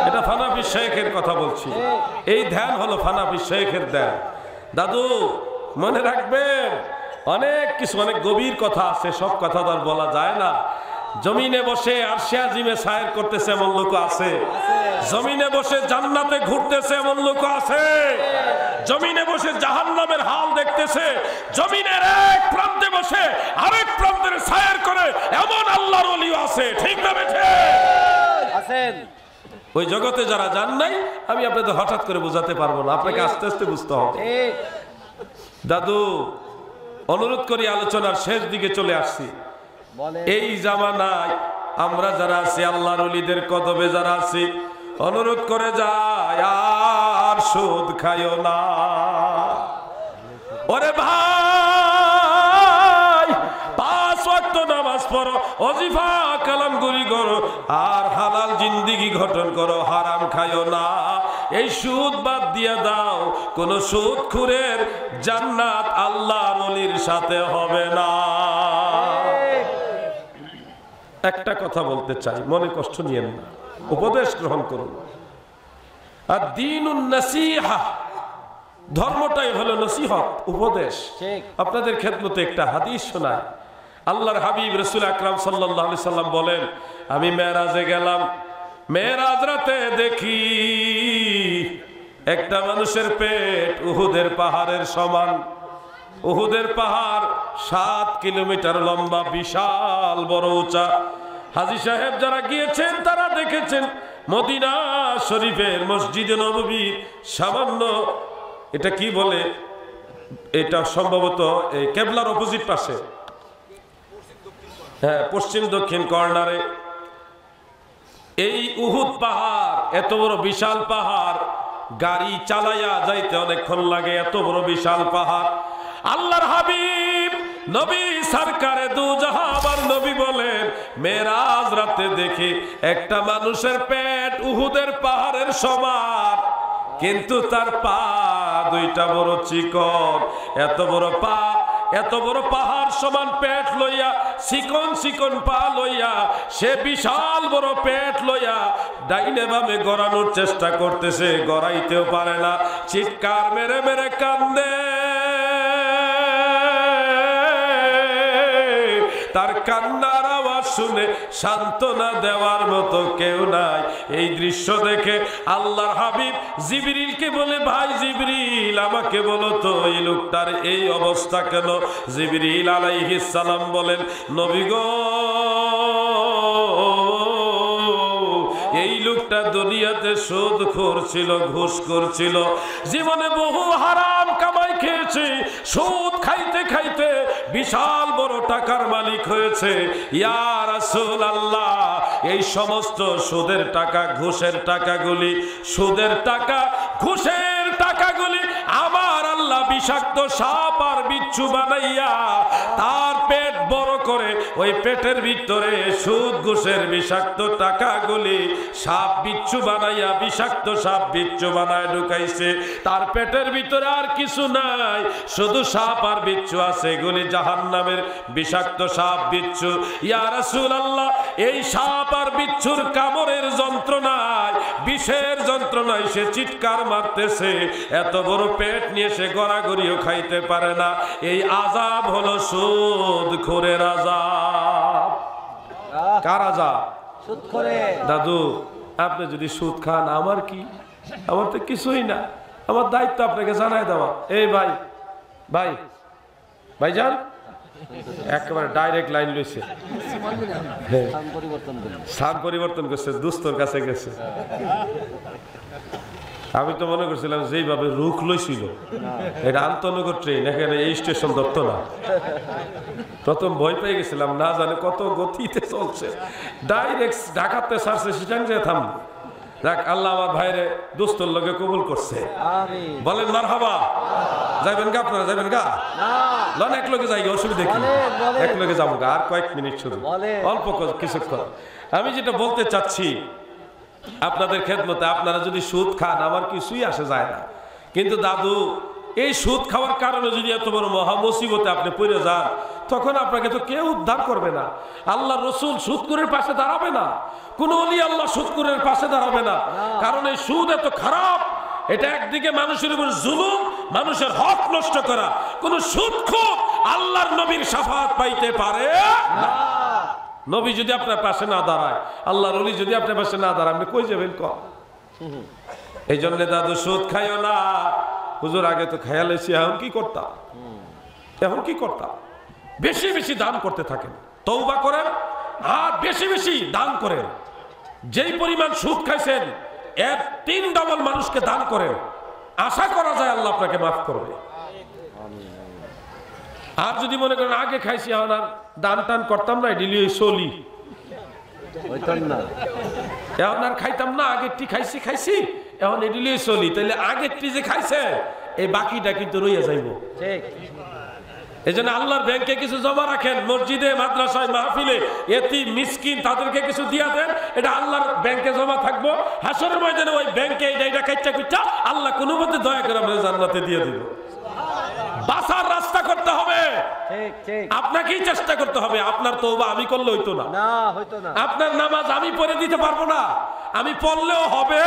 এটা ফানাফি শেখের কথা বলছি, এই ধ্যান হলো ফানাফি শেখের ধ্যান। দাদু মনে রাখবেন, অনেক কিছু অনেক গভীর কথা আছে, সব কথা তো আর বলা যায় না। জমিনে বসে আরশে আজিমে সায়ের করতেছে এমন লোক আছে, জমিনে বসে জান্নাতে ঘুরতেছে এমন লোক আছে, জমিনে বসে জাহান্নামের হাল দেখতেছে, জমিনের এক প্রান্তে বসে আরেক প্রান্তের সায়ের করে এমন আল্লাহর ওলি আছে। ঠিক না বেঠে আছেন? ওই জগতে যারা যান নাই, আমি আপনাদের হঠাৎ করে বোঝাতে পারবো না, আপনাকে আস্তে আস্তে বুঝতে হবে। দাদু অনুরোধ করি, আলোচনার শেষ দিকে চলে আসছি। এই জামানায় আমরা যারা আছি, আল্লাহর ওলিদের কদমে যারা আছি, অনুরোধ করে যাই, আর সুদ খাইও না। ওরে ভাই, পাঁচ ওয়াক্ত নামাজ পড়ো, ওয়াজিফা কালাম গুলি করো, আর হালাল জিন্দিগি গঠন করো, হারাম খাইও না। এই সুদ বাদ দিয়ে দাও। কোন সুদখুরের জান্নাত আল্লাহর ওলির সাথে হবে না। একটা কথা বলতে চাই, মনে কষ্ট নিয়েন না, উপদেশ গ্রহণ করুন। আর দীনুন নসিহা, ধর্মটাই হলো নসিহত, উপদেশ। আপনাদের খেদমতে একটা হাদিস শোনায়। আল্লাহর হাবিব রাসূল আকরাম সাল্লাল্লাহু আলাইহি সাল্লাম বলেন, আমি মেরাজে গেলাম, মেরাজ রাতে দেখি একটা মানুষের পেট উহুদের পাহাড়ের সমান। উহুদের পাহাড় সাত কিলোমিটার লম্বা, বিশাল বড় উঁচা। হাজী সাহেব যারা গিয়েছেন তারা দেখেছেন, মদিনা শরীফের মসজিদে নববী সামান্য, এটা কি বলে, এটা সম্ভবত এই কেবলার অপোজিট পাশে, হ্যাঁ পশ্চিম দক্ষিণ কর্নারে। এই উহুদ পাহাড় এত বড় বিশাল পাহাড়, গাড়ি চালাইয়া যাইতে অনেকক্ষণ লাগে, এত বড় বিশাল পাহাড়। আল্লাহর হাবিব নবী সরকারে দু জাহান নবী বলেন, মেরাজ রাতে দেখি একটা মানুষের পেট উহুদের পাহাড়ের সমান, কিন্তু তার পা দুইটা বড় চিকন। এত বড় পা, এত বড় পাহাড় সমান পেট লইয়া সিকন সিকন পা লইয়া সে বিশাল বড় পেট লইয়া ডাইনে বামে গড়ানোর চেষ্টা করতেছে, গড়াইতেও পারে না, চিৎকার মেরে মেরে কান্দে। তার কান্নার আওয়াজ শুনে সান্ত্বনা দেওয়ার মতো কেউ নাই। এই দৃশ্য দেখে আল্লাহর হাবিব জিবরিলকে বলে, ভাই জিবরিল আমাকে বলো তো এই লোকটার এই অবস্থা কেন? জিবরিল আলাইহিস সালাম বলেন, নবী গো, এই লোকটা দুনিয়াতে সুদখোর ছিল, ঘুষখোর ছিল, জীবনে বহু হারাম কামাই খেয়েছে, সুদ খাইতে খাইতে বিশাল বড় টাকার মালিক হয়েছে। ইয়া রাসূলুল্লাহ, এই সমস্ত সুদের টাকা, ঘুষের টাকাগুলি, সুদের টাকা, ঘুষের টাকাগুলি আমার আল্লাহ বিষাক্ত সাপ আর বিচ্ছু বানাইয়া তার পেট বড় করে ওই পেটের ভিতরে সুদ ঘুষের বিষাক্ত টাকাগুলি সাপ বিচ্ছু বানাইয়া, বিষাক্ত সাপ বিচ্ছু বানায় ঢুকাইছে। তার পেটের ভিতরে আর কিছু নাই, শুধু সাপ আর বিচ্ছু আছে, এগুলি জাহান্নামের বিষাক্ত সাপ বিচ্ছু। ইয়া রাসূলুল্লাহ, এই সাপ আর বিচ্ছুর কামড়ের যন্ত্রণায়, বিষের যন্ত্রণায় সে চিৎকার মারতেছে, এত বড় পেট নিয়ে সে গড়াগড়িও খাইতে পারে না। এই আযাব হলো সুদখোরের আযাব। কার আযাব? সুদখোরের। দাদু, আপনি যদি সুদ খান আমার কি? আমার তো কিছুই না, আমার দায়িত্ব আপনাকে জানাই দেওয়া। এই ভাই ভাই ভাইজান, একেবারে ডাইরেক্ট লাইন লইছে, স্থান পরিবর্তন করছে, দুস্তর কাছে গেছে। আমি তো মনে করছিলাম যেভাবে রুখ লইছিল এটা আন্তনগর ট্রেন, এখানে এই স্টেশন ধরতো না, প্রথম ভয় পেয়ে গেছিলাম, না জানি কত গতিতে চলছে, ডাইরেক্ট ঢাকাতে ছাড়ছে, সেখান থেকে থামলো। যাক, আল্লাহ আমার ভাইরে দুস্তর লগে কবুল করছে, বলেন মারহাবা। যাইবেন গা আপনারা? যাইবেন গা লন, এক লোকে যাই, অসুবিধা কি? এক লোকে যাবো গা, আর কয়েক মিনিট শুধু, অল্প কিছুক্ষণ। আমি যেটা বলতে চাচ্ছি আপনাদের খেদমতে, আপনারা যদি সুদ খান আমার কিছুই আসে যায় না, কিন্তু দাদু এই সুদ খাওয়ার কারণে যদি এত বড় মহা মুসিবতে আপনি পড়ে যান, তখন আপনাকে তো কেউ উদ্ধার করবে না। আল্লাহ রসুল সুদখোরের পাশে দাঁড়াবে না, কোনো ওলি আল্লাহ সুদখোরের পাশে দাঁড়াবে না, কারণ এই সুদ এত খারাপ। এটা একদিকে মানুষের উপর জুলুম, মানুষের হক নষ্ট করা। কোনো সুদখোর আল্লাহর নবীর শাফাত পাইতে পারে না। নবী যদি আপনার পাশে না দাঁড়ায়, আল্লাহর ওলি যদি আপনার পাশে না দাঁড়ায়, আপনি কই যাবেন ক? এই জন্য দাদু সুদ খাইও না। হুজুর, আগে তো খেয়াল এসে এখন কি করতাম, এখন কি করতাম? বেশি বেশি দান করতে থাকেন, তওবা করেন, আর বেশি বেশি দান করেন। যেই পরিমাণ সুদ খাইছেন এর তিন ডবল মানুষকে দান করেন, আশা করা যায় আল্লাহ আপনাকে মাফ করবে। আর যদি মনে করেন আগে খাইছি এখন আর দান টান করতাম না, ডেলি ওই চলি এখন আর খাইতাম না, আগেরটি খাইছি খাইছি এখন এডিলি চলি, তাহলে আগেরটি যে খাইছে এই বাকিটা কিন্তু রইয়া যাইব। এই জন্য আল্লাহর ব্যাংকে কিছু জমা রাখেন, মসজিদে, মাদ্রাসায়, মাহফিলে এতিম মিসকিন তাদেরকে কিছু দিয়া দেন, এটা আল্লাহর ব্যাংকে জমা থাকবো। হাসরের ময়দানে ওই ব্যাংকে এইটা এটা কাইটা কুইটা আল্লাহ কোনো মতে দয়া করে আমরা জান্নাতে দিয়ে দিব। বাঁচার রাস্তা করতে হবে, আপনাকেই চেষ্টা করতে হবে। আপনার তওবা আমি করলে হইতো না, আপনার নামাজ আমি পড়ে দিতে পারবো না, আমি পড়লেও হবে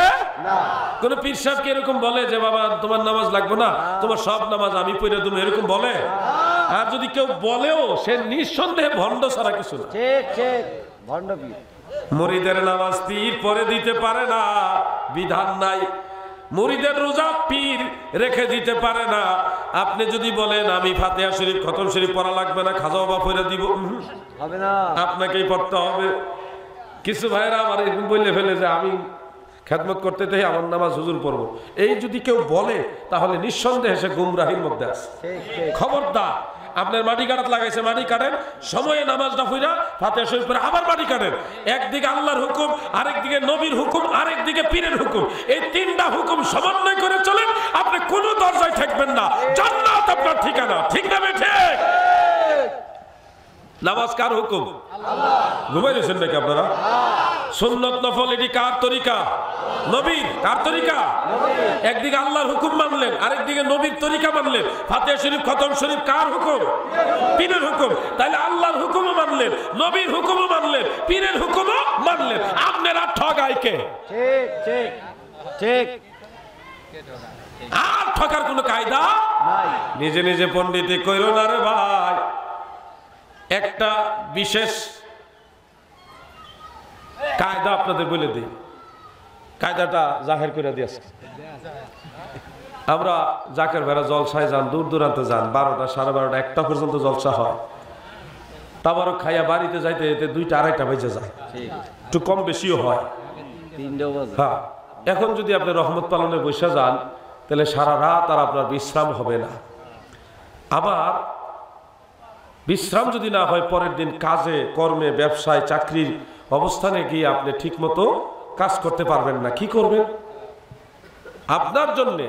না। কোন পীর সাহেব কি এরকম বলে যে বাবা তোমার নামাজ লাগবে না, তোমার সব নামাজ আমি পড়ে দেবো, এরকম বলে? আর যদি কেউ বলেও সে নিঃসন্দেহে ভণ্ড ছাড়া কিছু না। মুরিদের নামাজ পীর পড়ে দিতে পারে না, বিধান নাই। মুরিদের রোজা পীর রেখে দিতে পারে না। আপনি যদি বলেন আমি ফাতিহা শরীফ, খতম শরীফ পড়া লাগবে না, খাজা বাবা পড়ে দিব, হবে না, আপনাকেই পড়তে হবে। কিছু ভাইরা আমার এরকম বললে ফেলে যে আমি খেদমত করতে চাই, আমার নামাজ হুজুর পড়বো, এই যদি কেউ বলে তাহলে নিঃসন্দেহে সে গুমরাহির মধ্যে আছে। খবরদার, আপনার মাটি কাটাত লাগাইছে, মাটি কাটেন, সময়ে নামাজটা ফুইরা ফাতিহা শরীফ পড়ে আবার মাটি কাটেন। একদিকে আল্লাহর হুকুম, আরেকদিকে নবীর হুকুম, আরেকদিকে পীরের হুকুম, এই তিনটা হুকুম সমন্বয় করে চলেন, আপনি কোনো দরজায় থাকবেন না, জান্নাত আপনার ঠিকানা। ঠিক না বে ঠিক? নামাজ কার হুকুম? আল্লাহ। ঘুমাই রয়েছেন নাকি আপনারা? সুন্নত নফল এটি কার তরিকা? নবীর। কার তরিকা? একদিকে আল্লাহর হুকুম মানলেন, আরেকদিকে নবীর তরিকা মানলেন। ফাতিহা শরীফ, খতম শরীফ কার হুকুম? পীরের হুকুম। তাহলে আল্লাহর হুকুমও মানলেন, নবীর হুকুমও মানলেন, পীরের হুকুমও মানলেন। আপনারা ঠগায় কে? ঠিক ঠিক ঠিক। আর ঠকার কোনো কায়দা নাই। নিজে নিজে পণ্ডিতি কইরো না রে ভাই। একটা বিশেষ কায়দা আপনাদের বলে দিই, কায়দাটা জাহের করে দিয়েছে। আমরা জাকের ভাইরা জলসায় যান, দূর দূরান্তে যান, বারোটা সাড়ে বারোটা একটা পর্যন্ত জলসা হয়। তাবারও খাইয়া বাড়িতে যাইতে যেতে দুইটা আড়াইটা বেজে যায়, একটু কম বেশিও হয়। হ্যাঁ, এখন যদি আপনি রহমত পালনে বসে যান তাহলে সারা রাত আর আপনার বিশ্রাম হবে না। আবার বিশ্রাম যদি না হয় পরের দিন কাজে কর্মে ব্যবসায় চাকরির অবস্থানে গিয়ে আপনি ঠিকমতো কাজ করতে পারবেন না। কি করবেন? আপনার জন্যে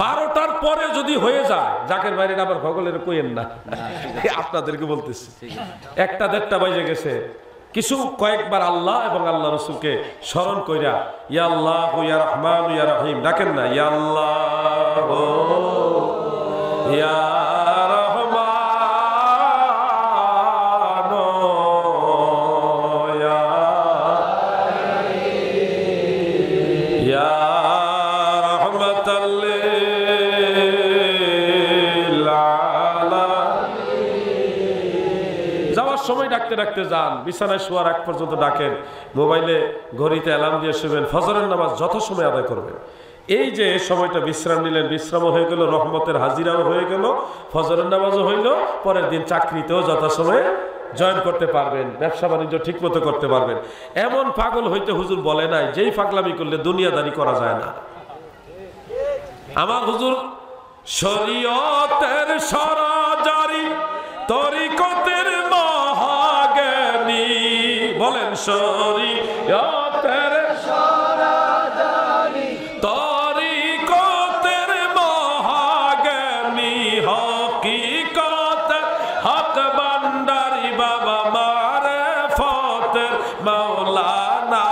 বারোটার পরে যদি হয়ে যায়, জাকের বাইরে আবার ভগলের কইয়েন না, আপনাদেরকে বলতেছি, একটা দেড়টা বাজে গেছে, কিছু কয়েকবার আল্লাহ এবং আল্লাহ রসুলকে স্মরণ কইরা ইয়া আল্লাহ ইয়া রহমান ইয়া রহিম ডাকেন না? ইয়া আল্লাহ ইয়া ডাকতে যান, বিছানায় শোয়ার আগ পর্যন্ত ডাকেন, মোবাইলে ঘড়িতে অ্যালার্ম দিয়ে শুবেন, ফজরের নামাজ যত সময় আদায় করবেন। এই যে সময়টা বিশ্রাম নিলেন, বিশ্রামও হয়ে গেল, রহমতের হাজিরাও হয়ে গেল, ফজরের নামাজও হইল, পরের দিন চাকরিতেও যথাসময়ে জয়েন করতে পারবেন, ব্যবসা বাণিজ্য ঠিকমতো করতে পারবেন। এমন পাগল হইতে হুজুর বলে নাই যেই পাগলামি করলে দুনিয়াদারি করা যায় না। আমার হুজুর শরীয়তের সরাজারি তরিকতের বলেন, শরীয়তের সরাজারি তরিকতের মহাজ্ঞানী হকিকতের হক বান্দারি বাবা মারিফতের মাওলানা,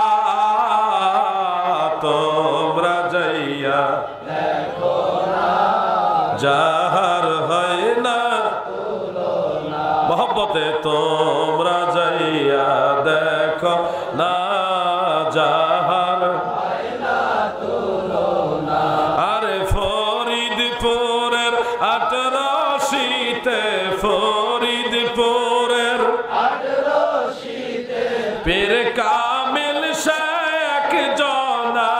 তোমরা যাইয়া দেখো না যাহার হয় না তুলনা, মহব্বতে তোমরা যাইয়া দেখো না যাহার হয় না তুলনা। আরে ফরিদপুরের আটরাশিতে, ফরিদপুরের আটরাশিতে পীর কামিল শেখ জনা,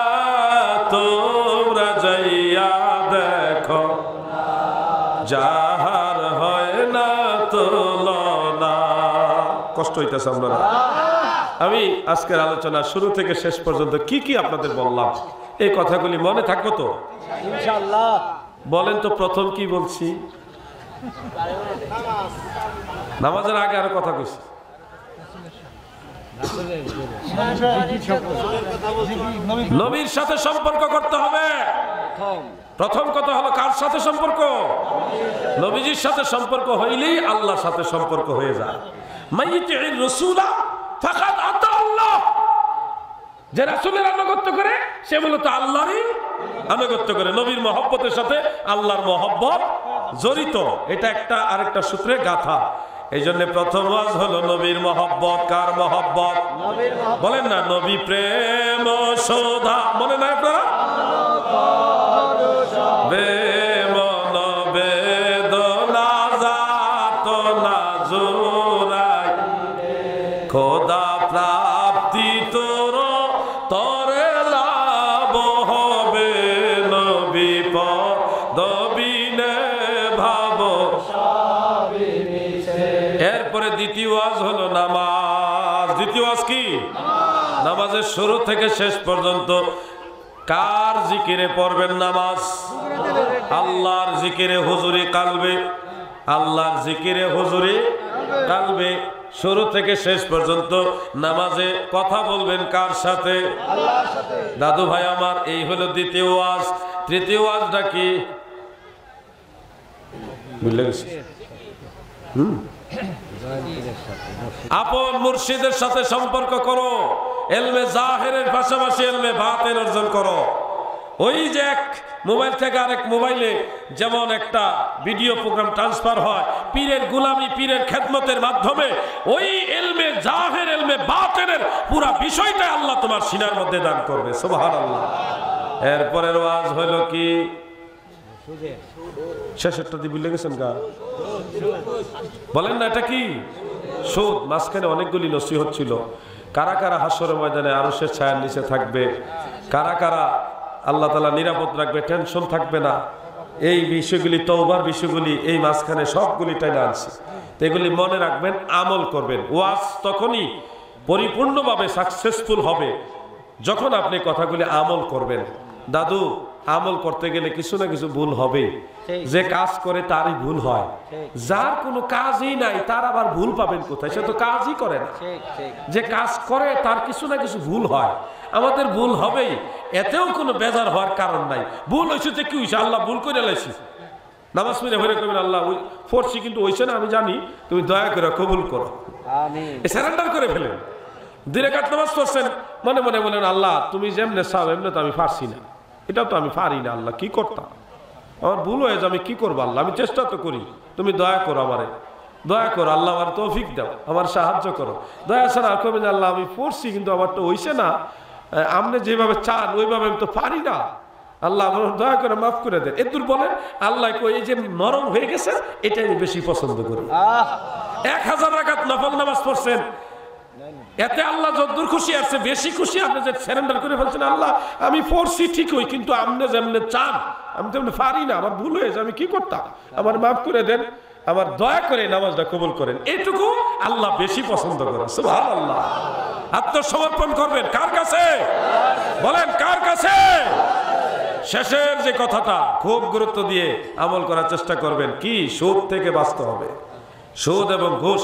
তোমরা যাইয়া দেখো না যাহার হয় না তুলনা। কষ্ট হইতেছে। আমরা আমি আজকের আলোচনা শুরু থেকে শেষ পর্যন্ত কি কি আপনাদের বললাম, এই কথাগুলি মনে থাকবো তো ইনশাআল্লাহ। বলেন তো প্রথম কি বলছি? নামাজের আগে আরো কথা কইছি, নবীর সাথে সম্পর্ক করতে হবে। প্রথম কথা হলো কার সাথে সম্পর্ক? নবীজির সাথে সম্পর্ক হইলেই আল্লাহর সাথে সম্পর্ক হয়ে যায়। মাইয়িতির রাসূলা ফাকাদ আতা আল্লাহ, যে রাসূলের আনুগত্য করে সে মূলত আল্লাহরই আনুগত্য করে। নবীর মহব্বতের সাথে আল্লাহর মহব্বত জড়িত, এটা একটা আরেকটা সূত্রে গাথা। এই জন্য প্রথম ওয়াজ হলো নবীর মহব্বত। কার মহব্বত? বলেন না, নবী প্রেম সদা মনে নাই আপনারা? এরপরে দ্বিতীয় ওয়াজ হলো নামাজ। দ্বিতীয় ওয়াজ কি? নামাজের শুরু থেকে শেষ পর্যন্ত কার জিকিরে পড়বেন নামাজ? আল্লাহর জিকিরে হুজুরি কালবে, আল্লাহর জিকিরে হুজুরি কালবে। শুরু থেকে শেষ পর্যন্ত নামাজে কথা বলবেন কার সাথে? আল্লাহর সাথে। দাদু ভাই আমার, এই হলো দ্বিতীয় ওয়াজ। তৃতীয় ওয়াজটা কি বুঝলে গেছি? হুম, আপন মুর্শিদের সাথে সম্পর্ক করো। এলমে জাহিরের পাশাপাশি এলমে বাতিন অর্জন করো। ওই যে এক মোবাইল থেকে আরেক মোবাইলে যেমন একটা ভিডিও প্রোগ্রাম ট্রান্সফার হয় পীরের গোলামি পীরের খেদমতের মাধ্যমে, ওই এলমে জাহির এলমে বাতিনের পুরো বিষয়টা আল্লাহ তোমার সিনার মধ্যে দান করবে। সুবহানাল্লাহ। এরপরের ওয়াজ হলো কি ছেষট্টি দি বলে গেছেন গা বলেন না, এটা কি সুদ? মাঝখানে অনেকগুলি নসিহত ছিল। কারা কারা হাসরের ময়দানে আরশের ছায়ার নিচে থাকবে, কারা কারা আল্লাহ তাআলা নিরাপদ রাখবে, টেনশন থাকবে না, এই বিষয়গুলি তওবার বিষয়গুলি এই মাঝখানে সবগুলি টাইনা আনছি। তো এগুলি মনে রাখবেন, আমল করবেন। ওয়াজ তখনই পরিপূর্ণভাবে সাকসেসফুল হবে যখন আপনি কথাগুলি আমল করবেন। দাদু, আমল করতে গেলে কিছু না কিছু ভুল হবে, যে কাজ করে তারই ভুল হয়, যার কোনো কাজই নাই তার আবার ভুল পাবেন কোথায়? সে তো কাজই করে না। যে কাজ করে তার কিছু না কিছু ভুল হয়, আমাদের ভুল হবেই, এতেও কোনো বেজার হওয়ার কারণ নাই। ভুল হয়েছে তো কি হয়েছে, আল্লাহ ভুল করে লাইছি। নামাজ পড়ে হয়ে করবেন, আল্লাহ পড়ছি কিন্তু হয়েছে না, আমি জানি, তুমি দয়া করে কবুল করো, সারেন্ডার করে ফেলেন। দুই রাকাত নামাজ পড়ছেন, মনে মনে বলেন আল্লাহ তুমি যেমনে চাও এমনি তো আমি পারছি না, এটা তো আমি পারি না, আল্লাহ কি করতাম, আমার ভুল হয়েছে, আমি কি করবো আল্লাহ, আমি চেষ্টা তো করি, তুমি দয়া করো আমারে, দয়া করো আল্লাহ, আমার তৌফিক দাও, আমার সাহায্য করো, দয়া ছাড়া কবে না আল্লাহ আমি পড়ছি কিন্তু আমার তো হইছে না, আপনি যেভাবে চান ওইভাবে আমি তো পারি না, আল্লাহ আমার দয়া করে মাফ করে দেন। এদুর বলেন আল্লাহ এই যে নরম হয়ে গেছে এটা আমি বেশি পছন্দ করি। এক হাজার রাকাত নফল নামাজ পড়ছেন, এতে আল্লাহ যতদূর খুশি আছে বেশি খুশি, আপনি যে সারেন্ডার করে ফেলছেন, আল্লাহ আমি পড়ছি ঠিকই কিন্তু আপনি যেমনে চান আমি তেমনি পারি না, আমার ভুল হয়েছে, আমি কি করতাম, আমার মাফ করে দেন, আমার দয়া করে নামাজটা কবুল করেন, এটুকু আল্লাহ বেশি পছন্দ করেন। সুবহানাল্লাহ। আত্মসমর্পণ করবেন কার কাছে, বলেন কার কাছে? শেষের যে কথাটা খুব গুরুত্ব দিয়ে আমল করার চেষ্টা করবেন, কি সুদ থেকে বাঁচতে হবে। সুদ এবং ঘুষ,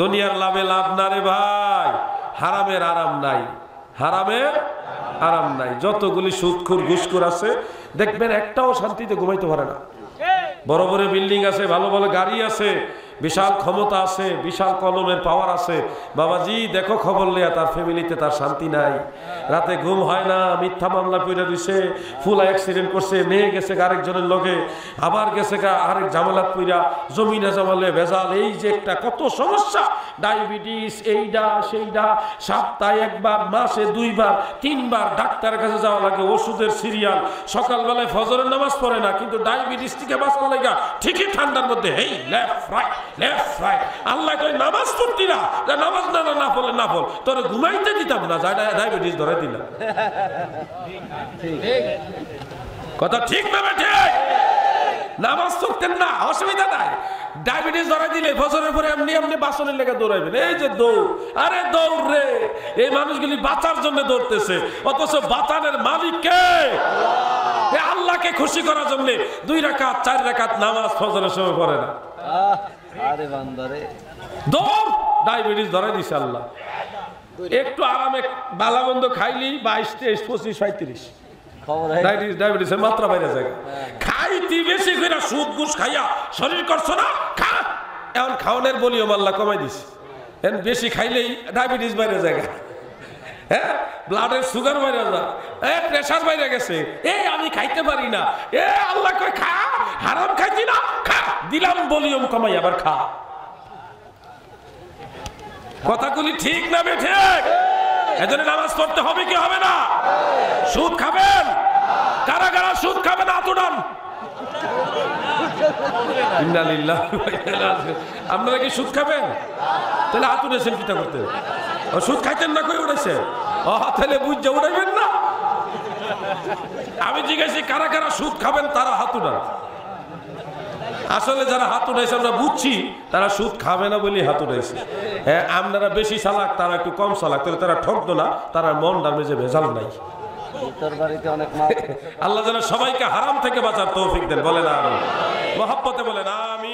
দুনিয়ার লাভে লাভ না রে ভাই, হারামের আরাম নাই, হারামের আরাম নাই। যতগুলি সুদখুর ঘুষখুর আছে দেখবেন একটাও শান্তিতে ঘুমাইতে পারে না। বড় বড় বিল্ডিং আছে, ভালো ভালো গাড়ি আছে, বিশাল ক্ষমতা আছে, বিশাল কলমের পাওয়ার আছে, বাবাজি দেখো খবর লইয়া তার ফ্যামিলিতে তার শান্তি নাই, রাতে ঘুম হয় না, মিথ্যা মামলা পইড়া দিছে, ফুল অ্যাক্সিডেন্ট করছে, মেয়ে গেছে আরেকজনের লগে, আবার গেছে আরেক ঝামেলাত পইড়া, জমিনে জামালে ভেজাল, এই যে একটা কত সমস্যা, ডায়াবেটিস এইডা সেইডা, সপ্তাহে একবার, মাসে দুইবার তিনবার ডাক্তারের কাছে যাওয়া লাগে, ওষুধের সিরিয়াল, সকালবেলায় ফজরের নামাজ পড়ে না কিন্তু ডায়াবেটিস থেকে বাঁচার লাগা ঠিকই ঠান্ডার মধ্যে hey left right left right, আল্লাহ কই নামাজ পড়তি না, যা নামাজ না না পড়লে না পড়, তোর ঘুমাইতে দিতাম না, যা ডায়াবেটিস ধরে দিলাম। ঠিক কথা ঠিক না বেঠে? নামাজ পড়তেন না, অসুবিধা নাই, ডায়াবেটিস ধরা দিলে বছরের পরে আপনি আপনি বাসনের লেগে দৌড়াইবেন, এই যে দৌড়, আরে দৌড় রে, এই মানুষগুলি বাঁচার জন্য দৌড়তেছে, অথচ বাঁচানের মালিক কে? আল্লাহকে খুশি করার জন্য দুই রাকাত চার রাকাত নামাজ ফজরের সময় পড়ে না, আরে বান্দারে দৌড়, ডায়াবেটিস ধরা দিছে আল্লাহ। একটু আরামে বালাবন্ধ খাইলি বাইশ তেইশ পঁচিশ পঁয়ত্রিশ, ডায়াবেটিসের মাত্রা বাইরে যায়, খাইতি বেশি করে সুদ ঘুষ খাইয়া শরীর করছো না, খা এখন খাওয়ানোর বলিও আল্লাহ কমাই দিছে, এখন বেশি খাইলেই ডায়াবেটিস বাইরে যায়, হ্যাঁ ব্লাডের সুগার বাইরে যায়, এ প্রেশার বাইরে গেছে, এই আমি খাইতে পারি না, এ আল্লাহ কয় খা, হারাম খাইছি না, খা দিলাম বলিওম কমাই আবার খা। কথাগুলি ঠিক না বেঠিক? এজন্য নামাজ পড়তে হবে কি হবে না? সুদ খাবেন কারা কারা? সুদ খাবেন আতুরান, ইন্নালিল্লাহ আপনারা কি সুদ খাবেন? তাহলে আতুরেছেন কিতা করতে, সুদ খাইতেন না কই উড়াইছে, ও তাহলে বুঝে উড়াইবেন না। আমি জিজ্ঞাসি কারা কারা সুদ খাবেন, তারা হাত উঠান। আসলে যারা হাত উঠাইছে আমরা বুঝছি তারা সুদ খাবে না বলে হাত উঠাইছে, হ্যাঁ আপনারা বেশি চালাক, তারা একটু কম চালাক, তাহলে তারা ঠকতো না, তারা মন নামে যে ভেজাল নাই। আল্লাহ যেন সবাইকে হারাম থেকে বাঁচার তৌফিক দেন, বলেন আমিন, মহব্বতে বলেন আমিন।